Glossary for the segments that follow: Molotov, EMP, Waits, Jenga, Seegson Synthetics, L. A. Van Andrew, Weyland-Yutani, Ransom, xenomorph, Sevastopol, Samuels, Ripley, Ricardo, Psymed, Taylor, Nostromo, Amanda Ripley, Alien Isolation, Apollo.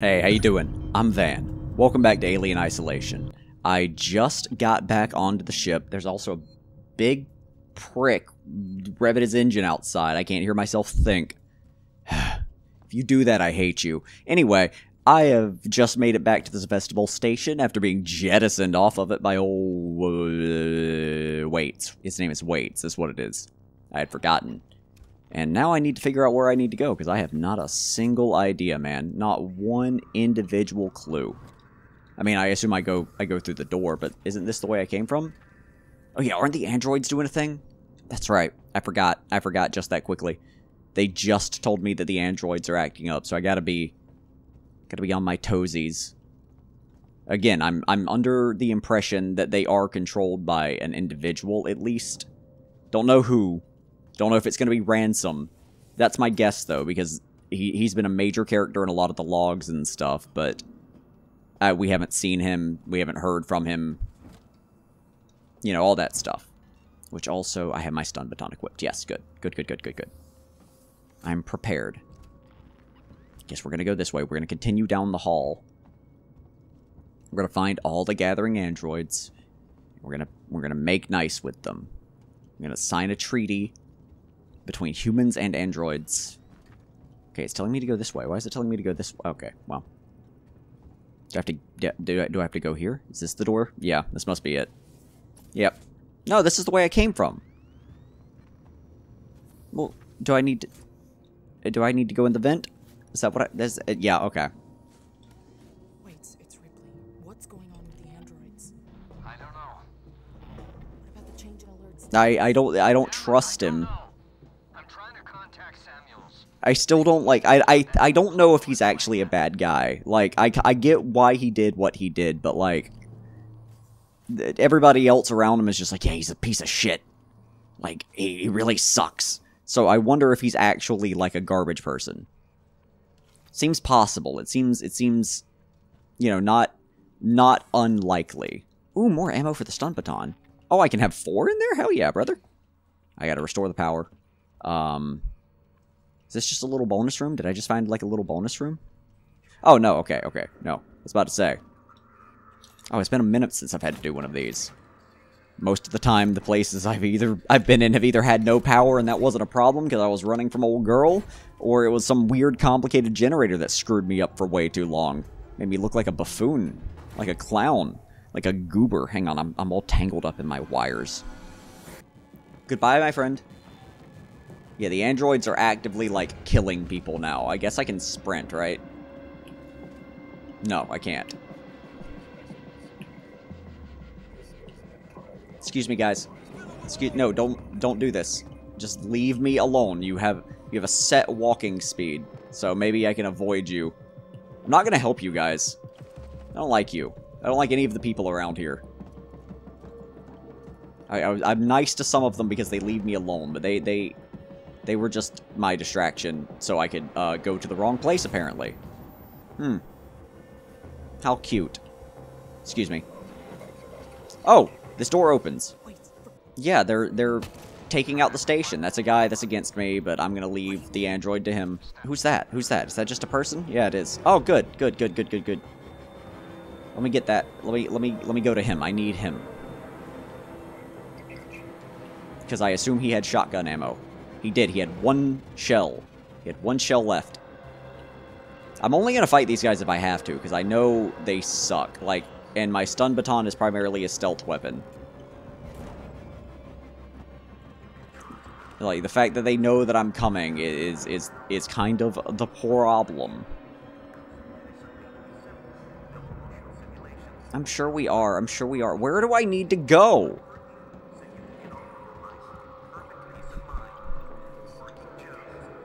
Hey, how you doing? I'm Van. Welcome back to Alien Isolation. I just got back onto the ship. There's also a big prick revving his engine outside. I can't hear myself think. If you do that, I hate you. Anyway, I have just made it back to the Sevastopol station after being jettisoned off of it by old Waits. His name is Waits. That's what it is. I had forgotten. And now I need to figure out where I need to go, because I have not a single idea, man. Not one individual clue. I mean, I assume I go through the door, but isn't this the way I came from? Oh yeah, aren't the androids doing a thing? That's right. I forgot just that quickly. They just told me that the androids are acting up, so I gotta be on my toesies. Again, I'm under the impression that they are controlled by an individual, at least. Don't know who. Don't know if it's going to be Ransom. That's my guess, though, because he's been a major character in a lot of the logs and stuff, but we haven't seen him. We haven't heard from him. You know, all that stuff. Which also, I have my stun baton equipped. Yes, good. Good. I'm prepared. Guess we're going to go this way. We're going to continue down the hall. We're going to find all the gathering androids. We're going to make nice with them. I'm going to sign a treaty between humans and androids. Okay, it's telling me to go this way. Why is it telling me to go this way? Okay, well. Do I have to go here? Is this the door? Yeah, this must be it. Yep. No, this is the way I came from. Well, do I need to go in the vent? Is that what yeah, okay. Wait, it's Ripley. What's going on with the androids? I don't know. What about the change in alerts? I don't trust him. I still don't like, I don't know if he's actually a bad guy. Like, I get why he did what he did, but like, everybody else around him is just like, yeah, he's a piece of shit. Like, he really sucks. So I wonder if he's actually like a garbage person. Seems possible. It seems, you know, not unlikely. Ooh, more ammo for the stun baton. Oh, I can have 4 in there? Hell yeah, brother. I gotta restore the power. Is this just a little bonus room? Did I just find, like, a little bonus room? Oh, no, okay, no. I was about to say. Oh, it's been a minute since I've had to do one of these. Most of the time, the places I've been in have either had no power and that wasn't a problem because I was running from old girl, or it was some weird, complicated generator that screwed me up for way too long. Made me look like a buffoon, like a clown, like a goober. Hang on, I'm all tangled up in my wires. Goodbye, my friend. Yeah, the androids are actively, like, killing people now. I guess I can sprint, right? No, I can't. Excuse me, guys. No, don't do this. Just leave me alone. You have a set walking speed, so maybe I can avoid you. I'm not gonna help you guys. I don't like you. I don't like any of the people around here. I'm nice to some of them because they leave me alone, but they were just my distraction, so I could go to the wrong place, apparently. Hmm. How cute. Excuse me. Oh! This door opens. Yeah, they're taking out the station. That's a guy that's against me, but I'm gonna leave the android to him. Who's that? Who's that? Is that just a person? Yeah, it is. Oh, good. Let me get that. Let me go to him. I need him. Because I assume he had shotgun ammo. He did. He had 1 shell. He had 1 shell left. I'm only going to fight these guys if I have to, because I know they suck. Like, and my stun baton is primarily a stealth weapon. Like, the fact that they know that I'm coming is kind of the problem. I'm sure we are. Where do I need to go?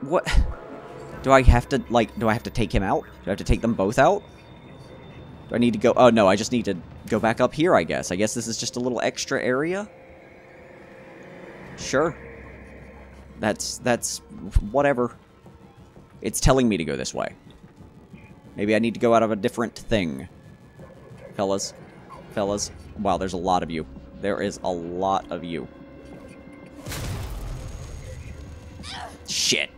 What? Do I have to take him out? Do I have to take them both out? Do I need to go? Oh, no, I just need to go back up here, I guess. I guess this is just a little extra area? Sure. That's whatever. It's telling me to go this way. Maybe I need to go out of a different thing. Fellas. Wow, there's a lot of you. There is a lot of you. Shit.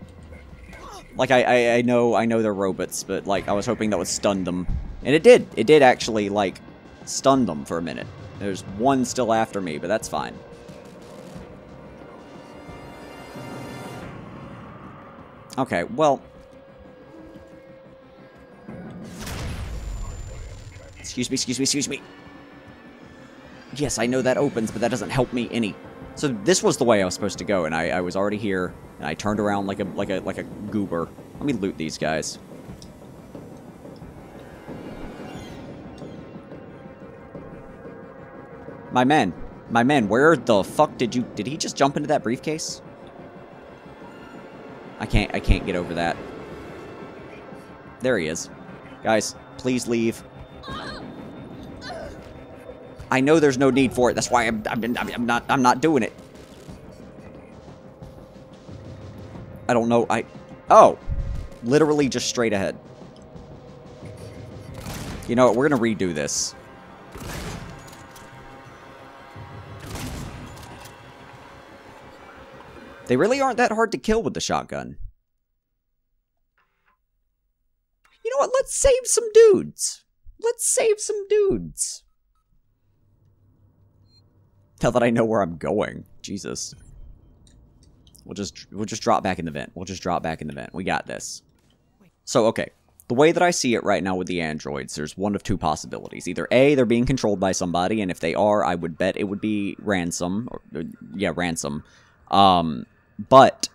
Like, I know they're robots, but, like, I was hoping that would stun them. And it did. It did actually, like, stun them for a minute. There's one still after me, but that's fine. Okay, well... Excuse me, excuse me, excuse me! Yes, I know that opens, but that doesn't help me any. So this was the way I was supposed to go, and I was already here, and I turned around like a goober. Let me loot these guys. My man, where the fuck did you? Did he just jump into that briefcase? I can't get over that. There he is. Guys, please leave. I know there's no need for it. That's why I'm not doing it. I don't know. Oh, literally just straight ahead. You know what? We're gonna redo this. They really aren't that hard to kill with the shotgun. You know what? Let's save some dudes. Let's save some dudes. Now that I know where I'm going. Jesus. We'll just drop back in the vent. We'll just drop back in the vent. We got this. So, okay. The way that I see it right now with the androids, there's one of two possibilities. Either A, they're being controlled by somebody, and if they are, I would bet it would be Ransom. Or, yeah, Ransom. But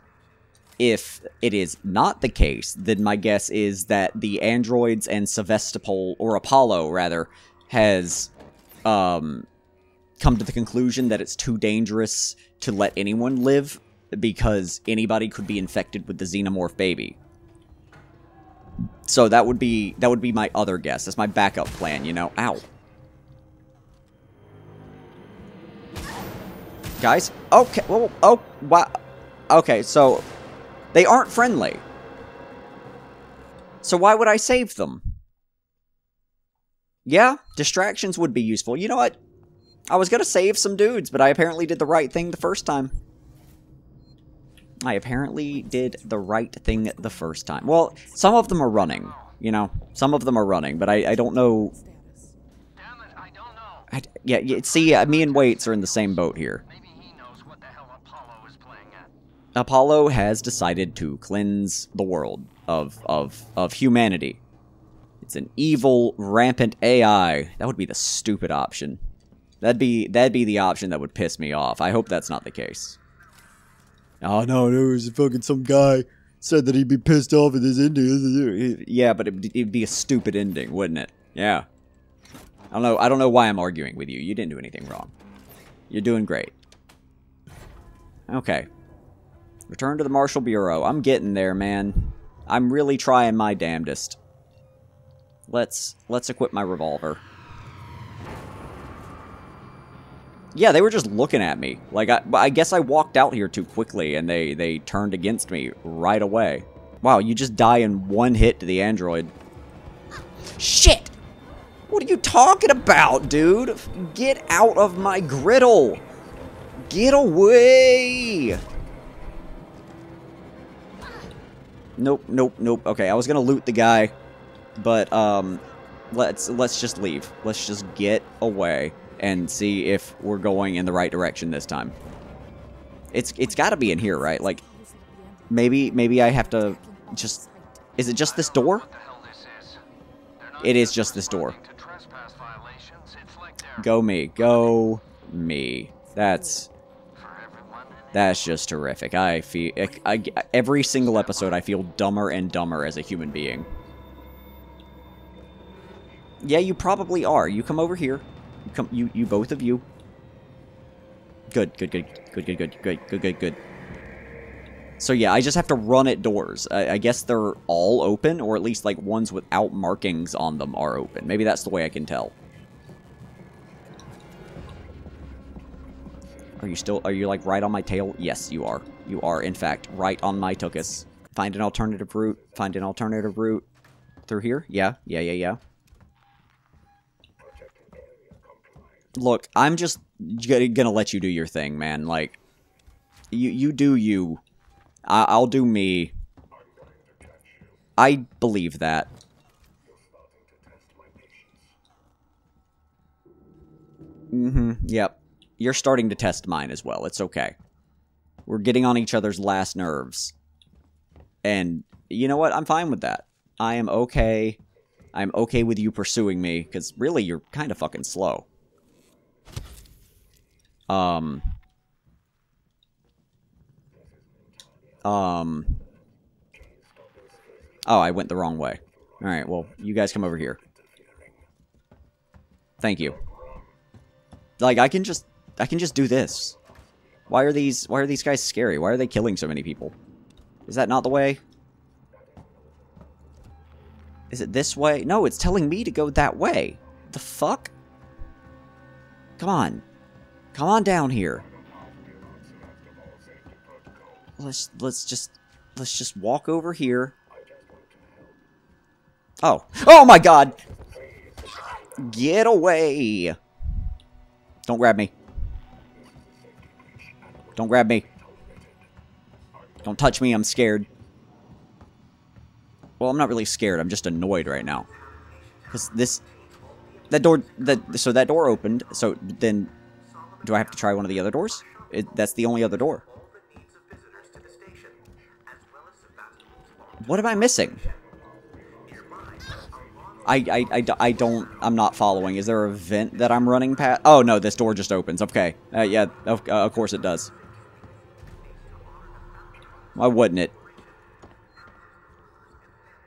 if it is not the case, then my guess is that the androids and Sevastopol, or Apollo, rather, has, come to the conclusion that it's too dangerous to let anyone live because anybody could be infected with the xenomorph baby. So that would be my other guess. That's my backup plan, you know. Ow. Guys, okay. Well, oh, wow. Okay, so they aren't friendly. So why would I save them? Yeah, distractions would be useful. You know what? I was gonna save some dudes, but I apparently did the right thing the first time. I apparently did the right thing the first time. Well, some of them are running, you know. Some of them are running, but I don't know. Damn it, I don't know. Yeah, see, me and Waits are in the same boat here. Maybe he knows what the hell Apollo is playing at. Apollo has decided to cleanse the world of humanity. It's an evil, rampant AI. That would be the stupid option. That'd be the option that would piss me off. I hope that's not the case. Oh no, there was fucking some guy said that he'd be pissed off at this ending. Yeah, but it'd be a stupid ending, wouldn't it? Yeah. I don't know why I'm arguing with you. You didn't do anything wrong. You're doing great. Okay. Return to the Marshal Bureau. I'm getting there, man. I'm really trying my damnedest. Let's equip my revolver. Yeah, they were just looking at me. Like, I guess I walked out here too quickly, and they turned against me right away. Wow, you just die in one hit to the android. Shit! What are you talking about, dude? Get out of my griddle! Get away! Nope, nope, nope. Okay, I was gonna loot the guy, but, let's just leave. Let's just get away. And see if we're going in the right direction this time. It's got to be in here, right? Like, maybe I have to just... Is it just this door? It is just this door. Go me. Go me. That's just terrific. I feel... every single episode, I feel dumber and dumber as a human being. Yeah, you probably are. You come over here. You both of you. Good. So yeah, I just have to run at doors. I guess they're all open, or at least like ones without markings on them are open. Maybe that's the way I can tell. Are you like right on my tail? Yes, you are. You are, in fact, right on my tuchus. Find an alternative route. Find an alternative route. Through here? Yeah. Look, I'm just gonna let you do your thing, man. Like, you do you. I'll do me. I believe that. Mm-hmm, yep. You're starting to test mine as well. It's okay. We're getting on each other's last nerves. And you know what? I'm fine with that. I am okay. I'm okay with you pursuing me, because really, you're kind of fucking slow. Oh, I went the wrong way. Alright, well, you guys come over here. Thank you. Like, I can just do this. Why are these guys scary? Why are they killing so many people? Is that not the way? Is it this way? No, it's telling me to go that way. The fuck? Come on. Come on down here. Let's just walk over here. Oh. Oh my god! Get away! Don't grab me. Don't grab me. Don't touch me, I'm scared. Well, I'm not really scared, I'm just annoyed right now. Because this... So that door opened, so then... Do I have to try one of the other doors? That's the only other door. What am I missing? I don't... I'm not following. Is there a vent that I'm running past? Oh, no, this door just opens. Okay. Yeah, of course it does. Why wouldn't it?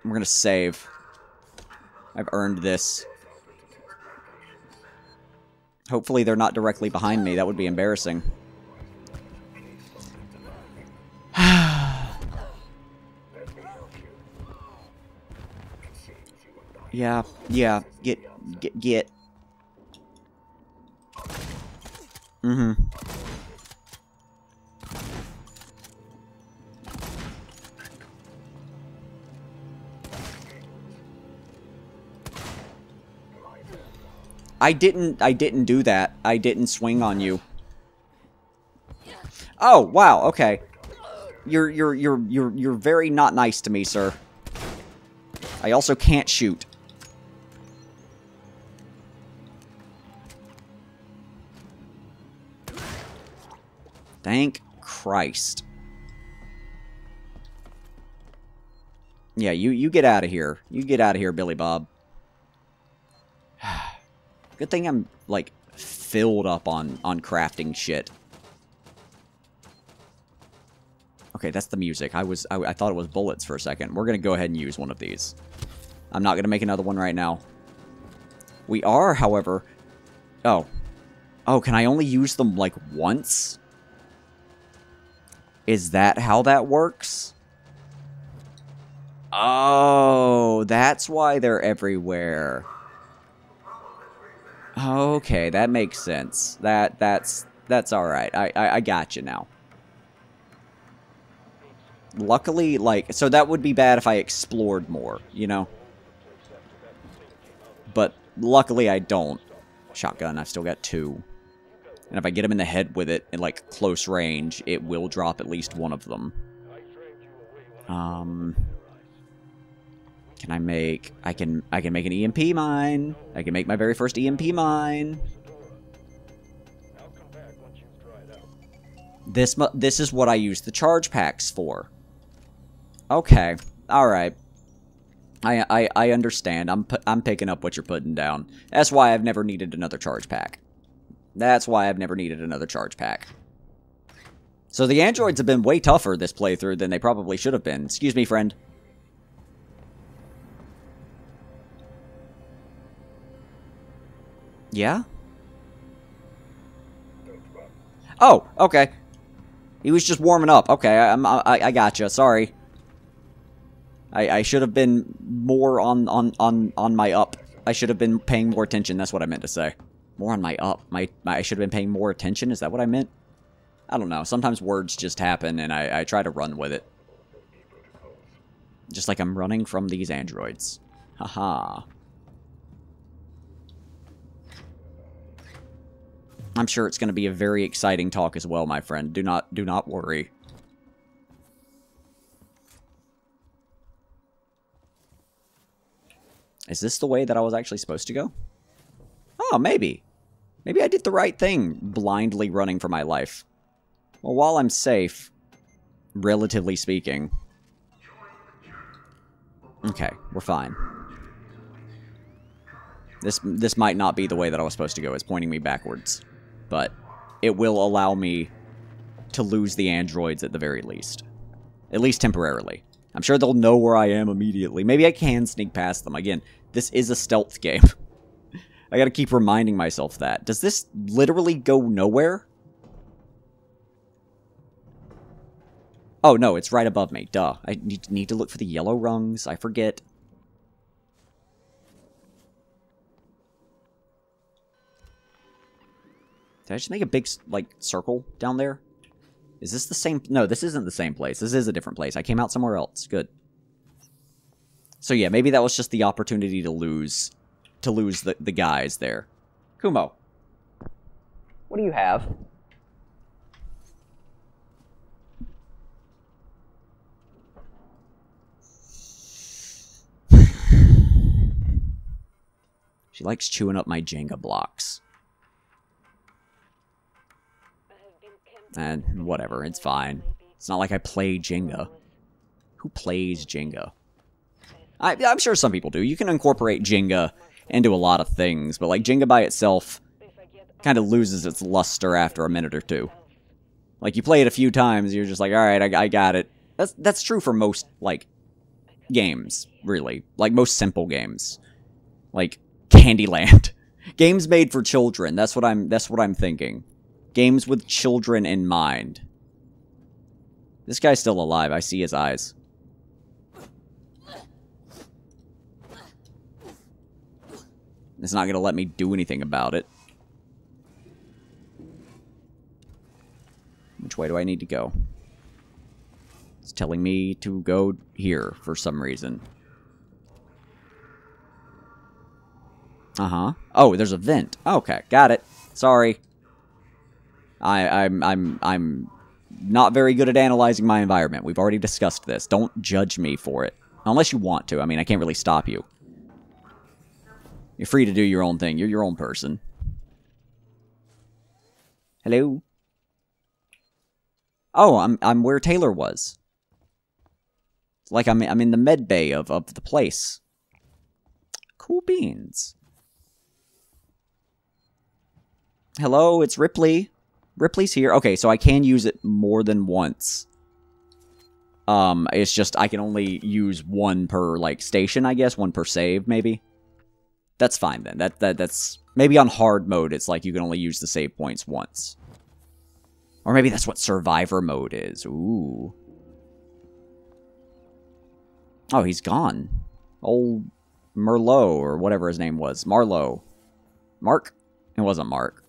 We're gonna save. I've earned this. Hopefully they're not directly behind me. That would be embarrassing. Yeah. Get. Mm-hmm. I didn't do that. I didn't swing on you. Oh, wow. Okay. You're very not nice to me, sir. I also can't shoot. Thank Christ. Yeah, you get out of here. You get out of here, Billy Bob. Good thing I'm, like, filled up on crafting shit. Okay, that's the music. I thought it was bullets for a second. We're gonna go ahead and use one of these. I'm not gonna make another one right now. We are, however... Oh. Oh, can I only use them, like, once? Is that how that works? Oh, that's why they're everywhere. Okay, that makes sense. That's all right. I got you now. Luckily, like, so that would be bad if I explored more, you know? But luckily I don't. Shotgun, I've still got 2. And if I get him in the head with it, in, like, close range, it will drop at least one of them. Can I make... I can make an EMP mine. I can make my very first EMP mine. This is what I use the charge packs for. Okay. Alright. I understand. I'm picking up what you're putting down. That's why I've never needed another charge pack. That's why I've never needed another charge pack. So the androids have been way tougher this playthrough than they probably should have been. Excuse me, friend. Yeah? Oh, okay. He was just warming up. Okay, I gotcha. Sorry. I should have been more on my up. I should have been paying more attention. That's what I meant to say. More on my up. I should have been paying more attention? Is that what I meant? I don't know. Sometimes words just happen, and I try to run with it. Just like I'm running from these androids. Haha. I'm sure it's going to be a very exciting talk as well, my friend. Do not worry. Is this the way that I was actually supposed to go? Oh, maybe. Maybe I did the right thing, blindly running for my life. Well, while I'm safe, relatively speaking. Okay, we're fine. This might not be the way that I was supposed to go. It's pointing me backwards. But it will allow me to lose the androids at the very least. At least temporarily. I'm sure they'll know where I am immediately. Maybe I can sneak past them. Again, this is a stealth game. I gotta keep reminding myself that. Does this literally go nowhere? Oh, no, it's right above me. Duh. I need to look for the yellow rungs. I forget. Did I just make a big, like, circle down there? Is this the same? No, this isn't the same place. This is a different place. I came out somewhere else. Good. So, yeah, maybe that was just the opportunity to lose the guys there. Kumo. What do you have? She likes chewing up my Jenga blocks. And whatever, it's fine. It's not like I play Jenga. Who plays Jenga? I'm sure some people do. You can incorporate Jenga into a lot of things, but like Jenga by itself kind of loses its luster after a minute or two. Like you play it a few times, you're just like, all right, I got it. That's true for most like games, really. Like most simple games, like Candyland, games made for children. That's what I'm thinking. Games with children in mind. This guy's still alive. I see his eyes. It's not going to let me do anything about it. Which way do I need to go? It's telling me to go here for some reason. Uh-huh. Oh, there's a vent. Okay, got it. Sorry. I'm not very good at analyzing my environment. We've already discussed this. Don't judge me for it. Unless you want to. I mean, I can't really stop you. You're free to do your own thing. You're your own person. Hello? Oh, I'm where Taylor was. It's like I'm in the med bay of the place. Cool beans. Hello, it's Ripley. Ripley's here. Okay, so I can use it more than once. It's just I can only use one per, like, station, I guess. One per save, maybe. That's fine, then. That's... Maybe on hard mode, it's like you can only use the save points once. Or maybe that's what survivor mode is. Ooh. Oh, he's gone. Old Merlot, or whatever his name was. Marlowe. Mark? It wasn't Mark.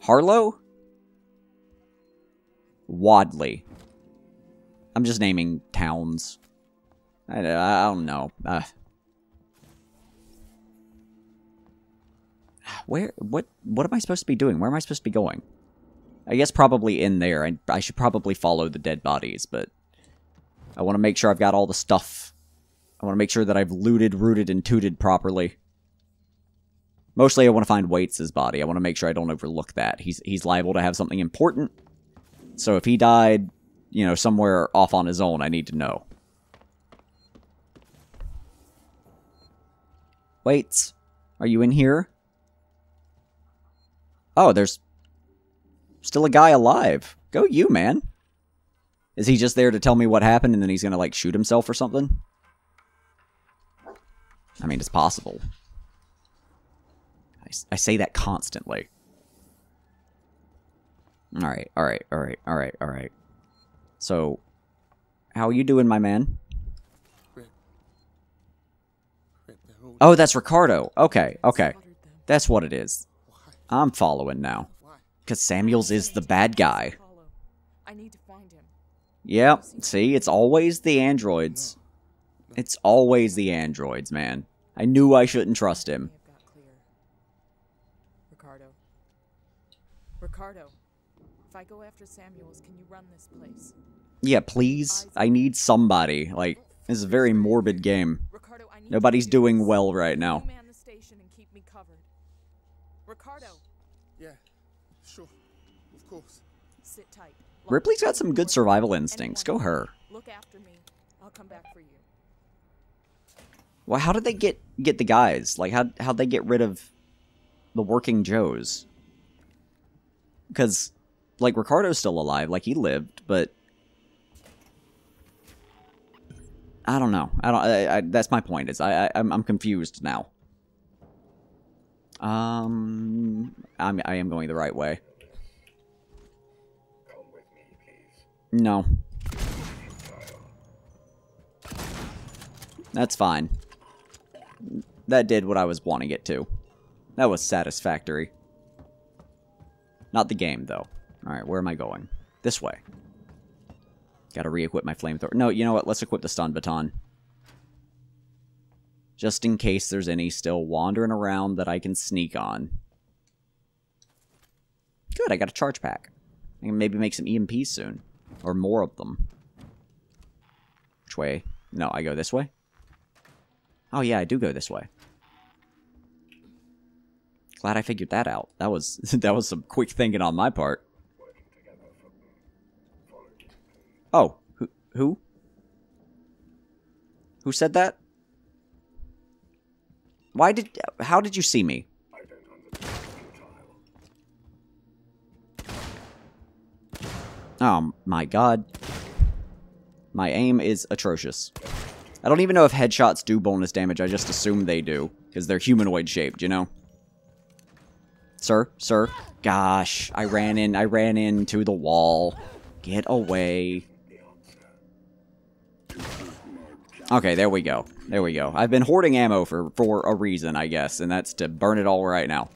Harlow? Wadley. I'm just naming towns. I don't know. Where? What am I supposed to be doing? Where am I supposed to be going? I guess probably in there. I should probably follow the dead bodies, but I want to make sure I've got all the stuff. I want to make sure that I've looted, rooted, and tooted properly. Mostly I want to find Waits' body. I want to make sure I don't overlook that. He's liable to have something important. So if he died, you know, somewhere off on his own, I need to know. Waits, are you in here? Oh, there's still a guy alive. Go you, man. Is he just there to tell me what happened and then he's going to, like, shoot himself or something? I mean, it's possible. I say that constantly. Alright, alright, alright, alright, alright. So, how are you doing, my man? Oh, that's Ricardo. Okay, okay. That's what it is. I'm following now. Because Samuels is the bad guy. Yep, see? It's always the androids. It's always the androids, man. I knew I shouldn't trust him. Ricardo, if I go after Samuels, can you run this place? Yeah, please. I need somebody. Like, this is a very morbid game. Ricardo, I need Nobody's doing well right now. Man the station and keep me covered. Ricardo. Yeah. Sure. Of course. Sit tight. Ripley's got some good survival instincts. Go her. Look after me. I'll come back for you. Well, how did they get the guys? Like how'd they get rid of the working Joes? Because like Ricardo's still alive, like he lived, but I don't know. I that's my point. Is I'm confused now. I am going the right way. Come with me, please. No. That's fine. That did what I was wanting it to. That was satisfactory. Not the game, though. Alright, where am I going? This way. Gotta re-equip my flamethrower. No, you know what? Let's equip the stun baton. Just in case there's any still wandering around that I can sneak on. Good, I got a charge pack. I can maybe make some EMPs soon. Or more of them. Which way? No, I go this way? Oh yeah, I do go this way. Glad I figured that out. That was some quick thinking on my part. Oh, who? Who said that? How did you see me? Oh my god. My aim is atrocious. I don't even know if headshots do bonus damage. I just assume they do, because they're humanoid shaped, you know? Sir? Sir? Gosh, I ran into the wall. Get away. Okay, there we go. There we go. I've been hoarding ammo for a reason, I guess, and that's to burn it all right now.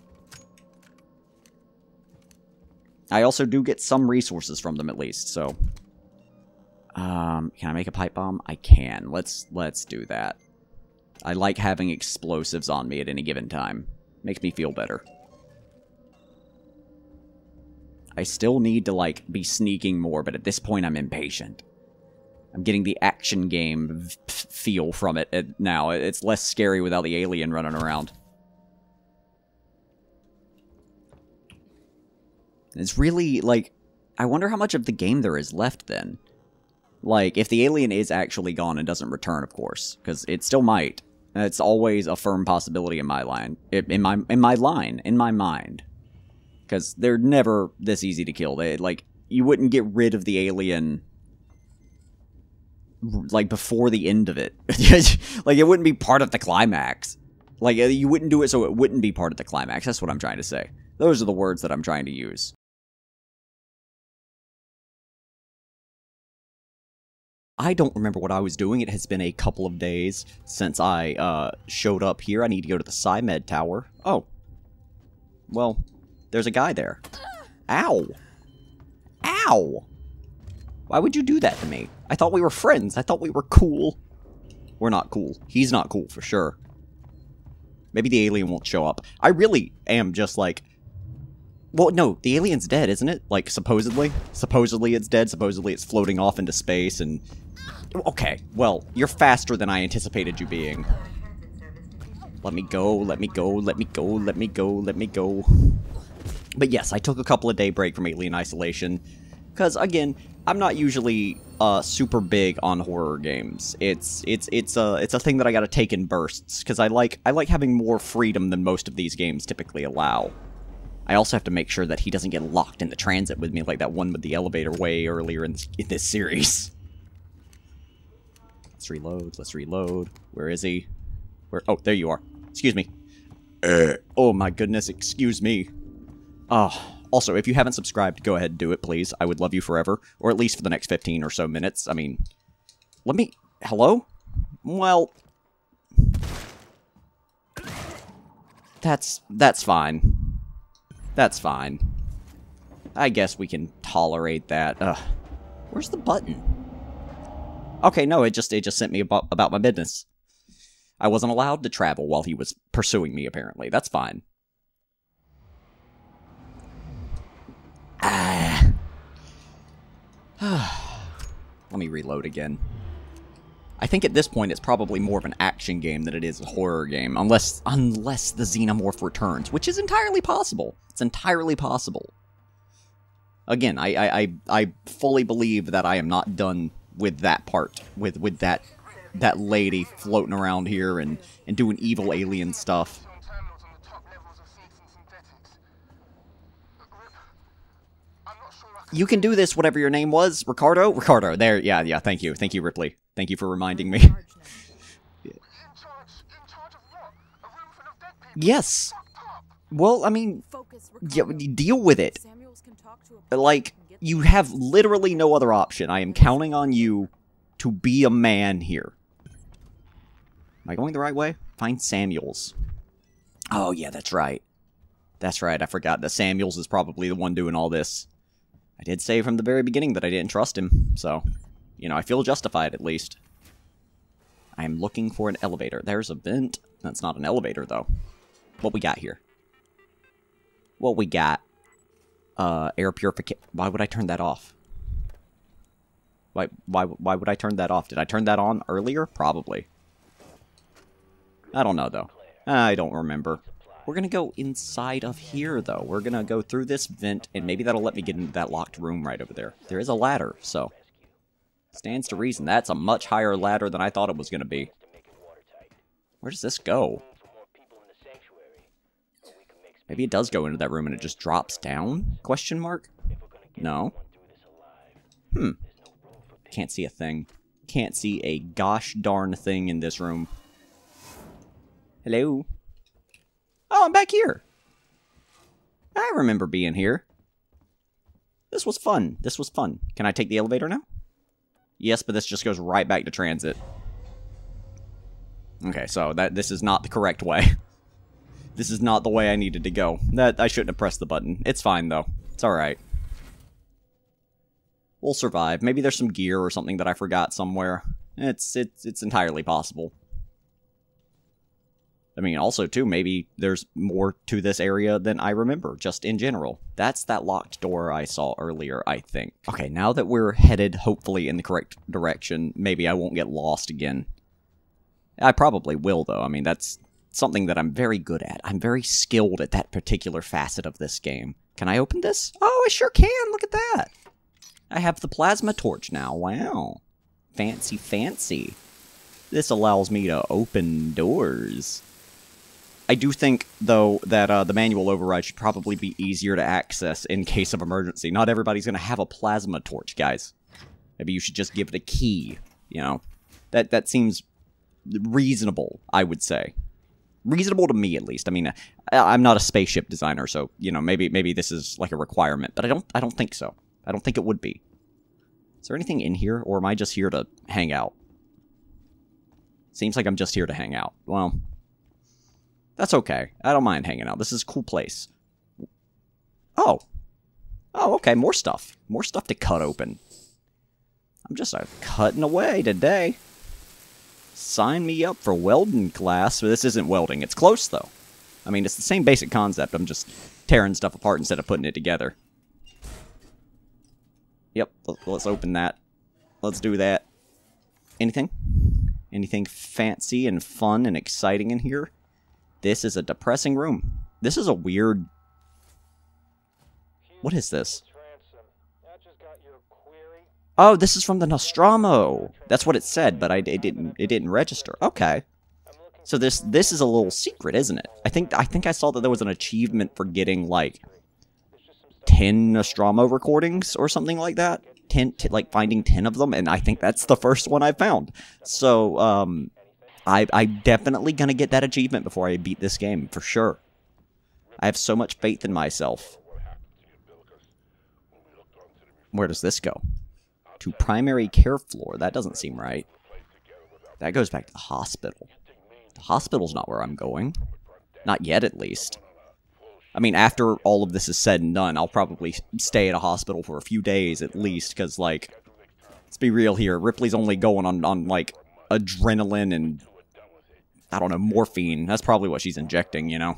I also do get some resources from them, at least, so... Can I make a pipe bomb? I can. Let's do that. I like having explosives on me at any given time. Makes me feel better. I still need to, like, be sneaking more, but at this point I'm impatient. I'm getting the action game feel from it now. It's less scary without the alien running around. It's really, like, I wonder how much of the game there is left then. Like, if the alien is actually gone and doesn't return, of course, because it still might. It's always a firm possibility in my line, in my mind, because they're never this easy to kill. They like you wouldn't get rid of the alien like before the end of it. Like it wouldn't be part of the climax. Like you wouldn't do it so it wouldn't be part of the climax. That's what I'm trying to say. Those are the words that I'm trying to use. I don't remember what I was doing. It has been a couple of days since I showed up here. I need to go to the Psymed Tower. Oh. Well, there's a guy there. Ow. Ow. Why would you do that to me? I thought we were friends. I thought we were cool. We're not cool. He's not cool for sure. Maybe the alien won't show up. I really am just like... Well, no, the alien's dead, isn't it? Like, supposedly? Supposedly it's dead, supposedly it's floating off into space, and... Okay, well, you're faster than I anticipated you being. Let me go, let me go, let me go, let me go, let me go. But yes, I took a couple of day break from Alien Isolation. Because, again, I'm not usually super big on horror games. It's a thing that I gotta take in bursts, because I like having more freedom than most of these games typically allow. I also have to make sure that he doesn't get locked into transit with me like that one with the elevator way earlier in this series. Let's reload, let's reload. Where is he? Where? Oh, there you are. Excuse me. Oh my goodness, excuse me. Also, if you haven't subscribed, go ahead and do it, please. I would love you forever, or at least for the next 15 or so minutes. I mean, let me... Hello? Well... That's fine. That's fine. I guess we can tolerate that. Ugh. Where's the button? Okay, no, it just sent me about my business. I wasn't allowed to travel while he was pursuing me, apparently. That's fine. Ah. Let me reload again. I think at this point it's probably more of an action game than it is a horror game, unless the xenomorph returns, which is entirely possible. It's entirely possible. Again, I fully believe that I am not done with that part, with that lady floating around here and doing evil alien stuff. You can do this, whatever your name was, Ricardo? Ricardo, there, yeah, thank you. Thank you, Ripley. Thank you for reminding me. Yeah. Yes. Well, I mean, yeah, deal with it. Like, you have literally no other option. I am counting on you to be a man here. Am I going the right way? Find Samuels. Oh, yeah, that's right. That's right, I forgot that Samuels is probably the one doing all this. I did say from the very beginning that I didn't trust him, so, you know, I feel justified, at least. I am looking for an elevator. There's a vent. That's not an elevator, though. What we got here? What we got? Air purification. Why would I turn that off? Why would I turn that off? Did I turn that on earlier? Probably. I don't know, though. I don't remember. We're going to go inside of here, though. We're going to go through this vent, and maybe that'll let me get into that locked room right over there. There is a ladder, so. Stands to reason. That's a much higher ladder than I thought it was going to be. Where does this go? Maybe it does go into that room and it just drops down? Question mark? No. Hmm. Can't see a thing. Can't see a gosh darn thing in this room. Hello? Oh, I'm back here. I remember being here. This was fun. This was fun. Can I take the elevator now? Yes, but this just goes right back to transit. Okay, so this is not the correct way. This is not the way I needed to go. I shouldn't have pressed the button. It's fine, though. It's alright. We'll survive. Maybe there's some gear or something that I forgot somewhere. It's entirely possible. I mean, also, too, maybe there's more to this area than I remember, just in general. That's that locked door I saw earlier, I think. Okay, now that we're headed, hopefully, in the correct direction, maybe I won't get lost again. I probably will, though. I mean, that's something that I'm very good at. I'm very skilled at that particular facet of this game. Can I open this? Oh, I sure can! Look at that! I have the plasma torch now. Wow. Fancy, fancy. This allows me to open doors. I do think, though, that the manual override should probably be easier to access in case of emergency. Not everybody's going to have a plasma torch, guys. Maybe you should just give it a key, you know. That seems reasonable, I would say. Reasonable to me, at least. I mean, I'm not a spaceship designer, so, you know, maybe this is like a requirement. But I don't think so. I don't think it would be. Is there anything in here, or am I just here to hang out? Seems like I'm just here to hang out. Well... that's okay. I don't mind hanging out. This is a cool place. Oh. Oh, okay. More stuff. More stuff to cut open. I'm just cutting away today. Sign me up for welding class. This isn't welding. It's close, though. I mean, it's the same basic concept. I'm just tearing stuff apart instead of putting it together. Yep. Let's open that. Let's do that. Anything? Anything fancy and fun and exciting in here? This is a depressing room. This is a weird... what is this? Oh, this is from the Nostromo. That's what it said, but it didn't register. Okay. So this is a little secret, isn't it? I think I saw that there was an achievement for getting like 10 Nostromo recordings or something like that. Like finding 10 of them, and I think that's the first one I found. So, I'm definitely going to get that achievement before I beat this game, for sure. I have so much faith in myself. Where does this go? To primary care floor. That doesn't seem right. That goes back to the hospital. The hospital's not where I'm going. Not yet, at least. I mean, after all of this is said and done, I'll probably stay at a hospital for a few days, at least, because, like, let's be real here. Ripley's only going on like, adrenaline and... I don't know, morphine. That's probably what she's injecting, you know.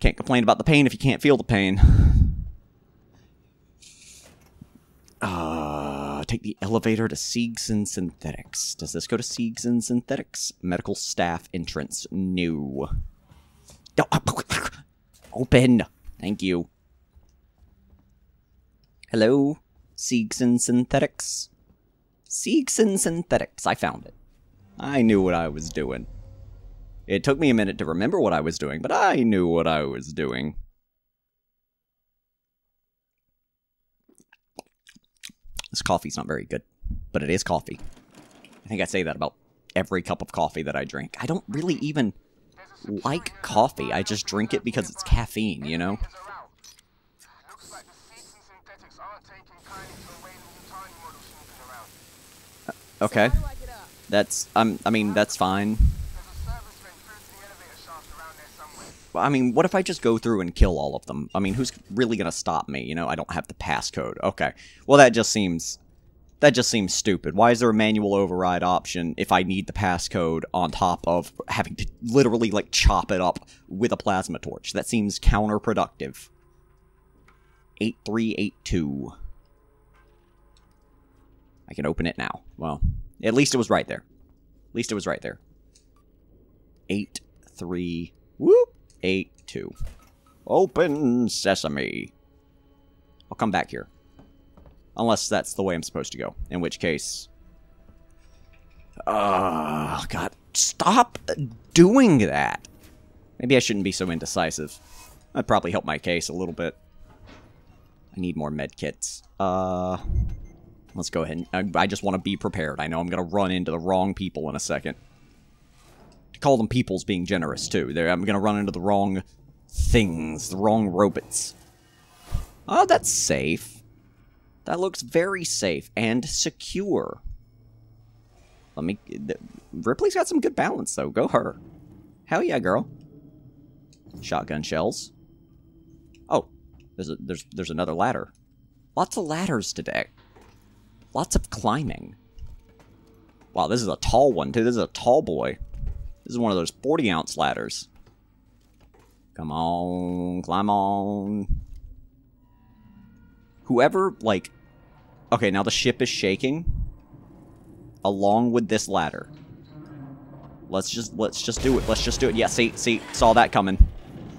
Can't complain about the pain if you can't feel the pain. take the elevator to Seegson Synthetics. Does this go to Seegson Synthetics? Medical staff entrance. No. Open. Thank you. Hello? Seegson Synthetics? Seegson Synthetics. I found it. I knew what I was doing. It took me a minute to remember what I was doing, but I knew what I was doing. This coffee's not very good, but it is coffee. I think I say that about every cup of coffee that I drink. I don't really even like coffee. I just drink it because it's caffeine, you know? Okay. That's, I mean, that's fine. I mean, what if I just go through and kill all of them? I mean, who's really gonna stop me? You know, I don't have the passcode. Okay. Well, that just seems stupid. Why is there a manual override option if I need the passcode on top of having to literally, like, chop it up with a plasma torch? That seems counterproductive. 8382. I can open it now. Well, at least it was right there. 83... Whoop! 82. Open sesame. I'll come back here. Unless that's the way I'm supposed to go. In which case... God. Stop doing that! Maybe I shouldn't be so indecisive. That'd probably help my case a little bit. I need more med kits. Let's go ahead and... I just want to be prepared. I know I'm gonna run into the wrong people in a second. Call them people's being generous, too. I'm gonna run into the wrong things, the wrong robots. Oh, that's safe. That looks very safe and secure. Let me... Ripley's got some good balance, though. Go her. Hell yeah, girl. Shotgun shells. Oh, there's another ladder. Lots of ladders today. Lots of climbing. Wow, this is a tall one, too. This is a tall boy. This is one of those 40-ounce ladders. Come on, climb on. Whoever, like... Okay, now the ship is shaking. Along with this ladder. Let's just do it. Let's just do it. Yeah, see, saw that coming.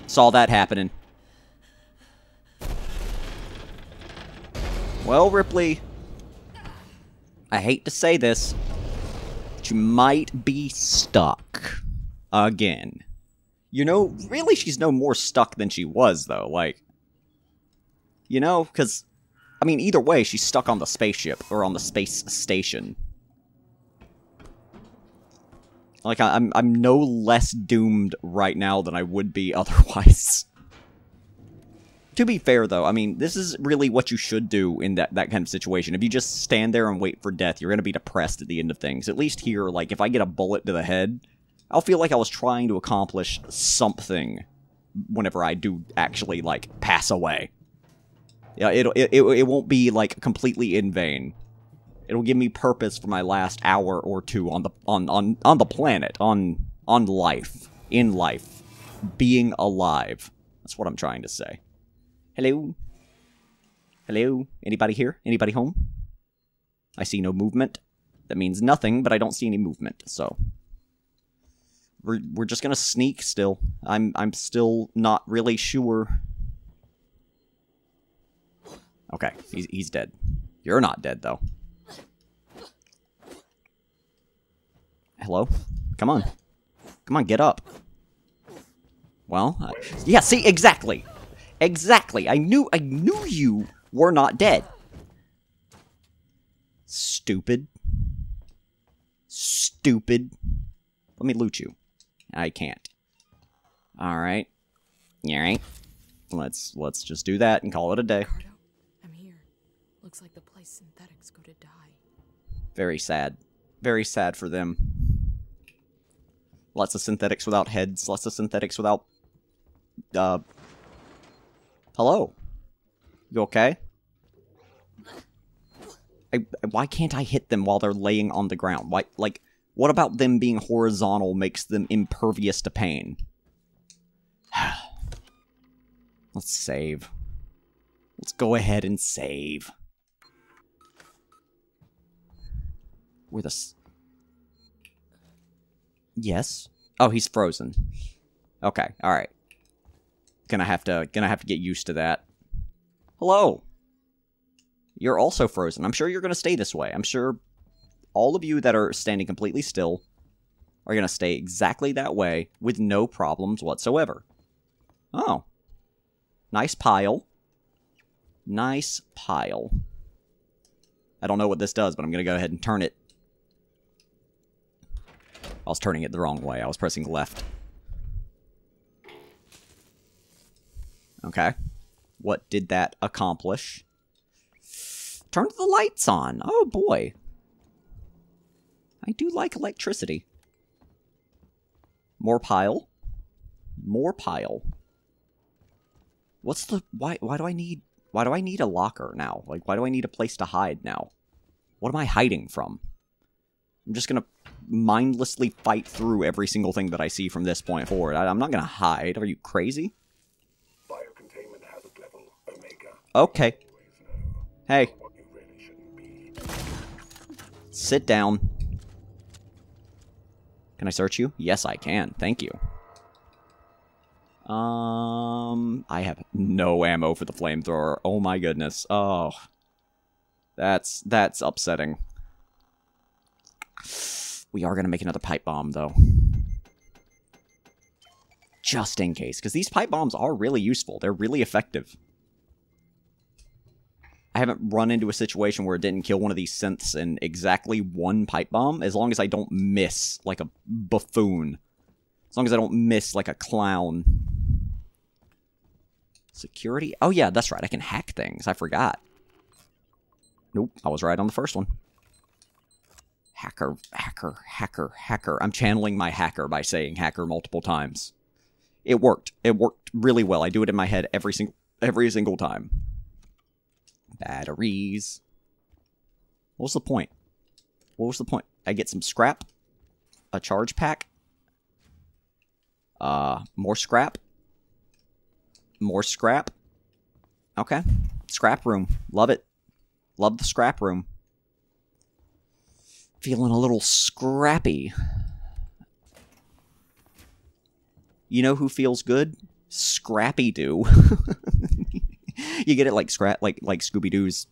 Saw that happening. Well, Ripley. I hate to say this. You might be stuck again. You know, really, she's no more stuck than she was, though. Like, you know, because, I mean, either way, she's stuck on the spaceship or on the space station. Like, I'm no less doomed right now than I would be otherwise. To be fair, though, I mean, this is really what you should do in that kind of situation. If you just stand there and wait for death, you're going to be depressed at the end of things. At least here, like, if I get a bullet to the head, I'll feel like I was trying to accomplish something whenever I do actually, like, pass away. Yeah, it won't be, like, completely in vain. It'll give me purpose for my last hour or two on the planet, on life, in life, being alive. That's what I'm trying to say. Hello? Hello? Anybody here? Anybody home? I see no movement. That means nothing, but I don't see any movement, so... We're just gonna sneak still. I'm still not really sure. Okay, he's dead. You're not dead, though. Hello? Come on. Come on, get up. Well, yeah, see, exactly! Exactly. I knew you were not dead. Stupid. Stupid. Let me loot you. I can't. Alright. Alright. Let's just do that and call it a day. Ricardo, I'm here. Looks like the place synthetics go to die. Very sad. Very sad for them. Lots of synthetics without heads. Lots of synthetics without... Hello? You okay? Why can't I hit them while they're laying on the ground? Why, like, what about them being horizontal makes them impervious to pain? Let's save. Let's go ahead and save. Where the... Yes? Oh, he's frozen. Okay, alright. Gonna have to get used to that. Hello! You're also frozen. I'm sure you're gonna stay this way. I'm sure all of you that are standing completely still are gonna stay exactly that way with no problems whatsoever. Oh. Nice pile. Nice pile. I don't know what this does, but I'm gonna go ahead and turn it. I was turning it the wrong way. I was pressing left. Okay. What did that accomplish? Turned the lights on. Oh, boy. I do like electricity. More pile. More pile. What's the... Why do I need a locker now? Like, why do I need a place to hide now? What am I hiding from? I'm just gonna mindlessly fight through every single thing that I see from this point forward. I'm not gonna hide. Are you crazy? Biocontainment hazard level Omega. Okay. Hey. Sit down. Can I search you? Yes, I can. Thank you. I have no ammo for the flamethrower. Oh my goodness. Oh. That's upsetting. We are going to make another pipe bomb, though. Just in case, because these pipe bombs are really useful. They're really effective. I haven't run into a situation where it didn't kill one of these synths in exactly one pipe bomb, as long as I don't miss like a buffoon. As long as I don't miss like a clown. Security? Oh yeah, that's right. I can hack things. I forgot. Nope, I was right on the first one. Hacker, hacker, hacker, hacker. I'm channeling my hacker by saying hacker multiple times. It worked. It worked really well. I do it in my head every single time. Batteries. What was the point? What was the point? I get some scrap. A charge pack. More scrap. More scrap. Okay. Scrap room. Love it. Love the scrap room. Feeling a little scrappy. You know who feels good? Scrappy-Doo. You get it like Scooby-Doo's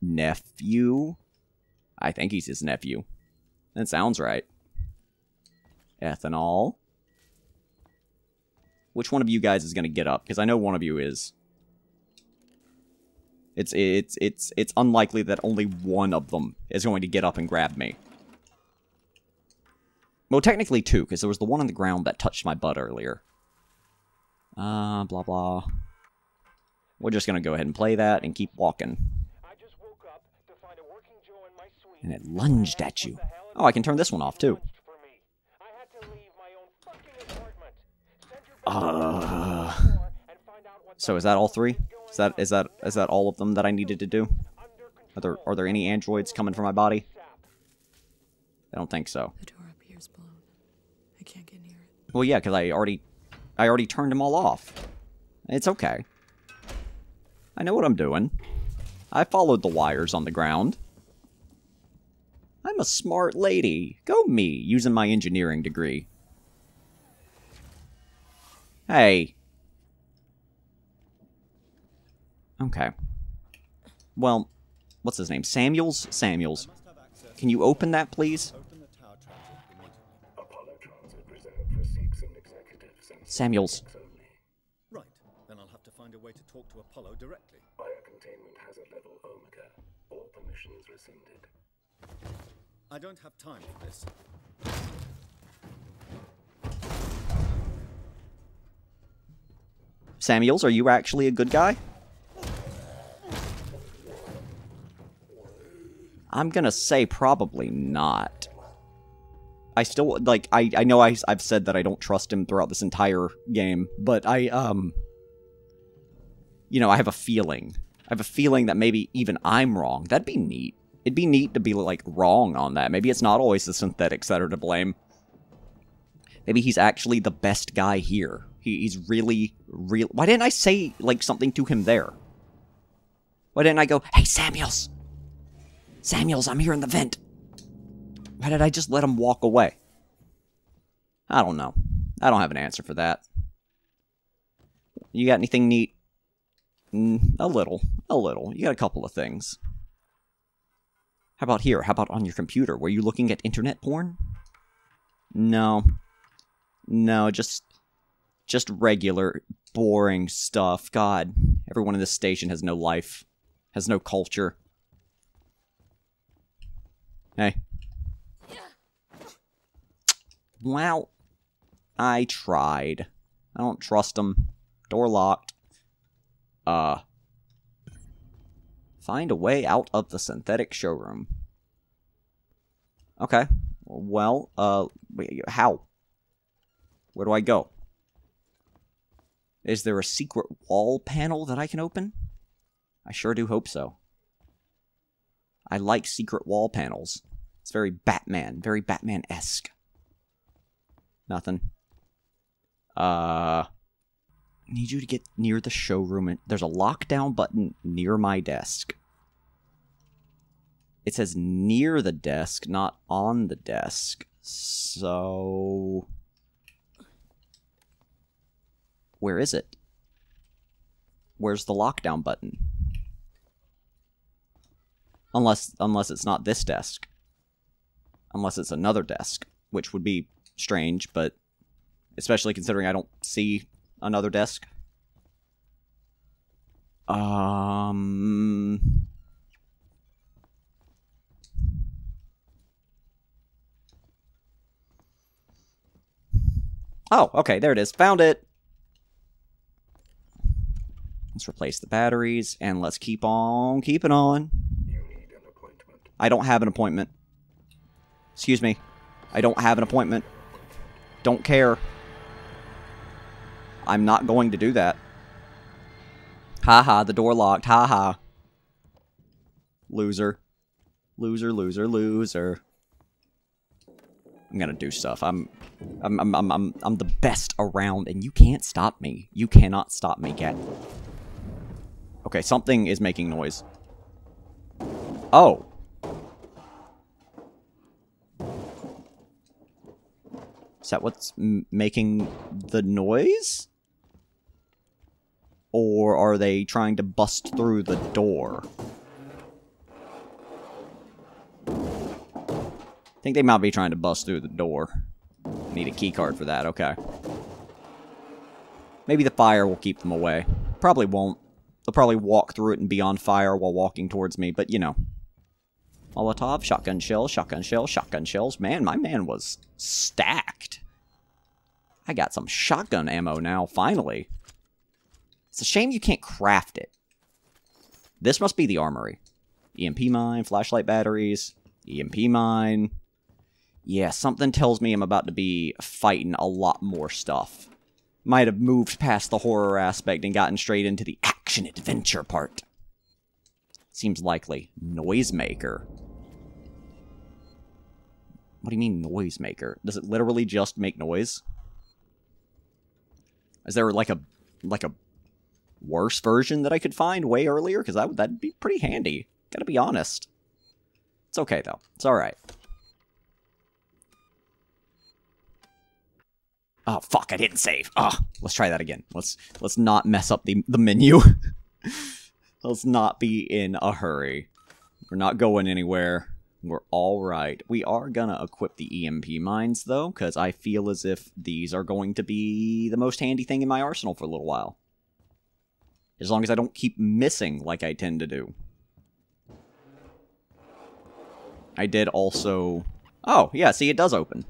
nephew? I think he's his nephew. That sounds right. Ethanol. Which one of you guys is going to get up? Because I know one of you is. It's unlikely that only one of them is going to get up and grab me. Well, technically two, because there was the one on the ground that touched my butt earlier. Blah, blah. We're just going to go ahead and play that and keep walking. I just woke up to find a working Joe in my suite. And it lunged at you. Oh, I can turn this one off, too. So is that all three? Is that all of them that I needed to do? Are there any androids coming for my body? I don't think so. The door up here is blown. I can't get near it. Well, yeah, because I already turned them all off. It's okay. I know what I'm doing. I followed the wires on the ground. I'm a smart lady. Go me, using my engineering degree. Hey. Okay. Well, what's his name? Samuels? Samuels. Can you open that, please? Apollo transit reserved for Seegson executives and Samuels. Right. Then I'll have to find a way to talk to Apollo directly. Biocontainment hazard level Omega. All permissions rescinded. I don't have time for this. Samuels, are you actually a good guy? I'm gonna say probably not. I still, like, I know I've said that I don't trust him throughout this entire game, but you know, I have a feeling. I have a feeling that maybe even I'm wrong. That'd be neat. It'd be neat to be, like, wrong on that. Maybe it's not always the synthetics that are to blame. Maybe he's actually the best guy here. He's really, real. Why didn't I say, like, something to him there? Why didn't I go, hey, Samuels! Samuels, I'm here in the vent. Why did I just let him walk away? I don't know. I don't have an answer for that. You got anything neat? A little. A little. You got a couple of things. How about here? How about on your computer? Were you looking at internet porn? No. No, just regular, boring stuff. God, everyone in this station has no life. Has no culture. Hey. Well, I tried. I don't trust them. Door locked. Find a way out of the synthetic showroom. Okay. Well, how? Where do I go? Is there a secret wall panel that I can open? I sure do hope so. I like secret wall panels. It's very Batman. Very Batman-esque. Nothing. I need you to get near the showroom. And there's a lockdown button near my desk. It says near the desk, not on the desk. So... where is it? Where's the lockdown button? Unless it's not this desk. Unless it's another desk, which would be strange, but especially considering I don't see another desk. Oh, okay, there it is. Found it! Let's replace the batteries, and let's keep on keeping on. You need an appointment. I don't have an appointment. Excuse me. I don't have an appointment. Don't care. I'm not going to do that. Ha-ha, the door locked. Ha-ha. Loser. Loser, loser, loser. I'm gonna do stuff. I'm the best around, and you can't stop me. You cannot stop me, cat. Okay, something is making noise. Oh! Is that what's making the noise? Or are they trying to bust through the door? I think they might be trying to bust through the door. Need a key card for that, okay. Maybe the fire will keep them away. Probably won't. They'll probably walk through it and be on fire while walking towards me, but you know. Molotov, shotgun shells, shotgun shells, shotgun shells. Man, my man was stacked. I got some shotgun ammo now, finally. It's a shame you can't craft it. This must be the armory. EMP mine, flashlight batteries, EMP mine. Yeah, something tells me I'm about to be fighting a lot more stuff. Might have moved past the horror aspect and gotten straight into the action-adventure part. Seems likely. Noisemaker. What do you mean, noisemaker? Does it literally just make noise? Is there like a worse version that I could find way earlier? Because that'd be pretty handy. Gotta be honest. It's okay, though. It's alright. Oh, fuck, I didn't save. Oh, let's try that again. Let's not mess up the menu. Let's not be in a hurry. We're not going anywhere. We're alright. We are gonna equip the EMP mines, though, because I feel as if these are going to be the most handy thing in my arsenal for a little while. As long as I don't keep missing like I tend to do. I did also... oh, yeah, see, it does open.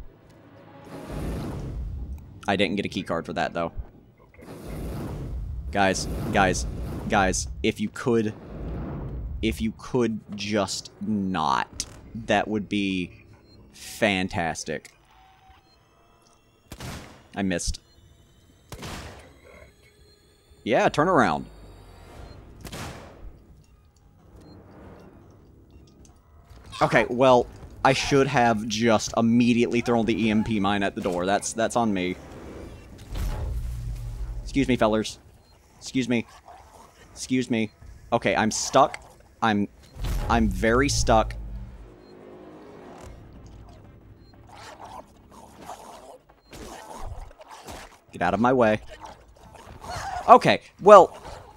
I didn't get a keycard for that, though. Guys, if you could just not, that would be fantastic. I missed. Yeah, turn around. Okay, well, I should have just immediately thrown the EMP mine at the door. That's on me. Excuse me, fellers. Excuse me. Excuse me. Okay, I'm stuck. I'm very stuck. Get out of my way. Okay, well,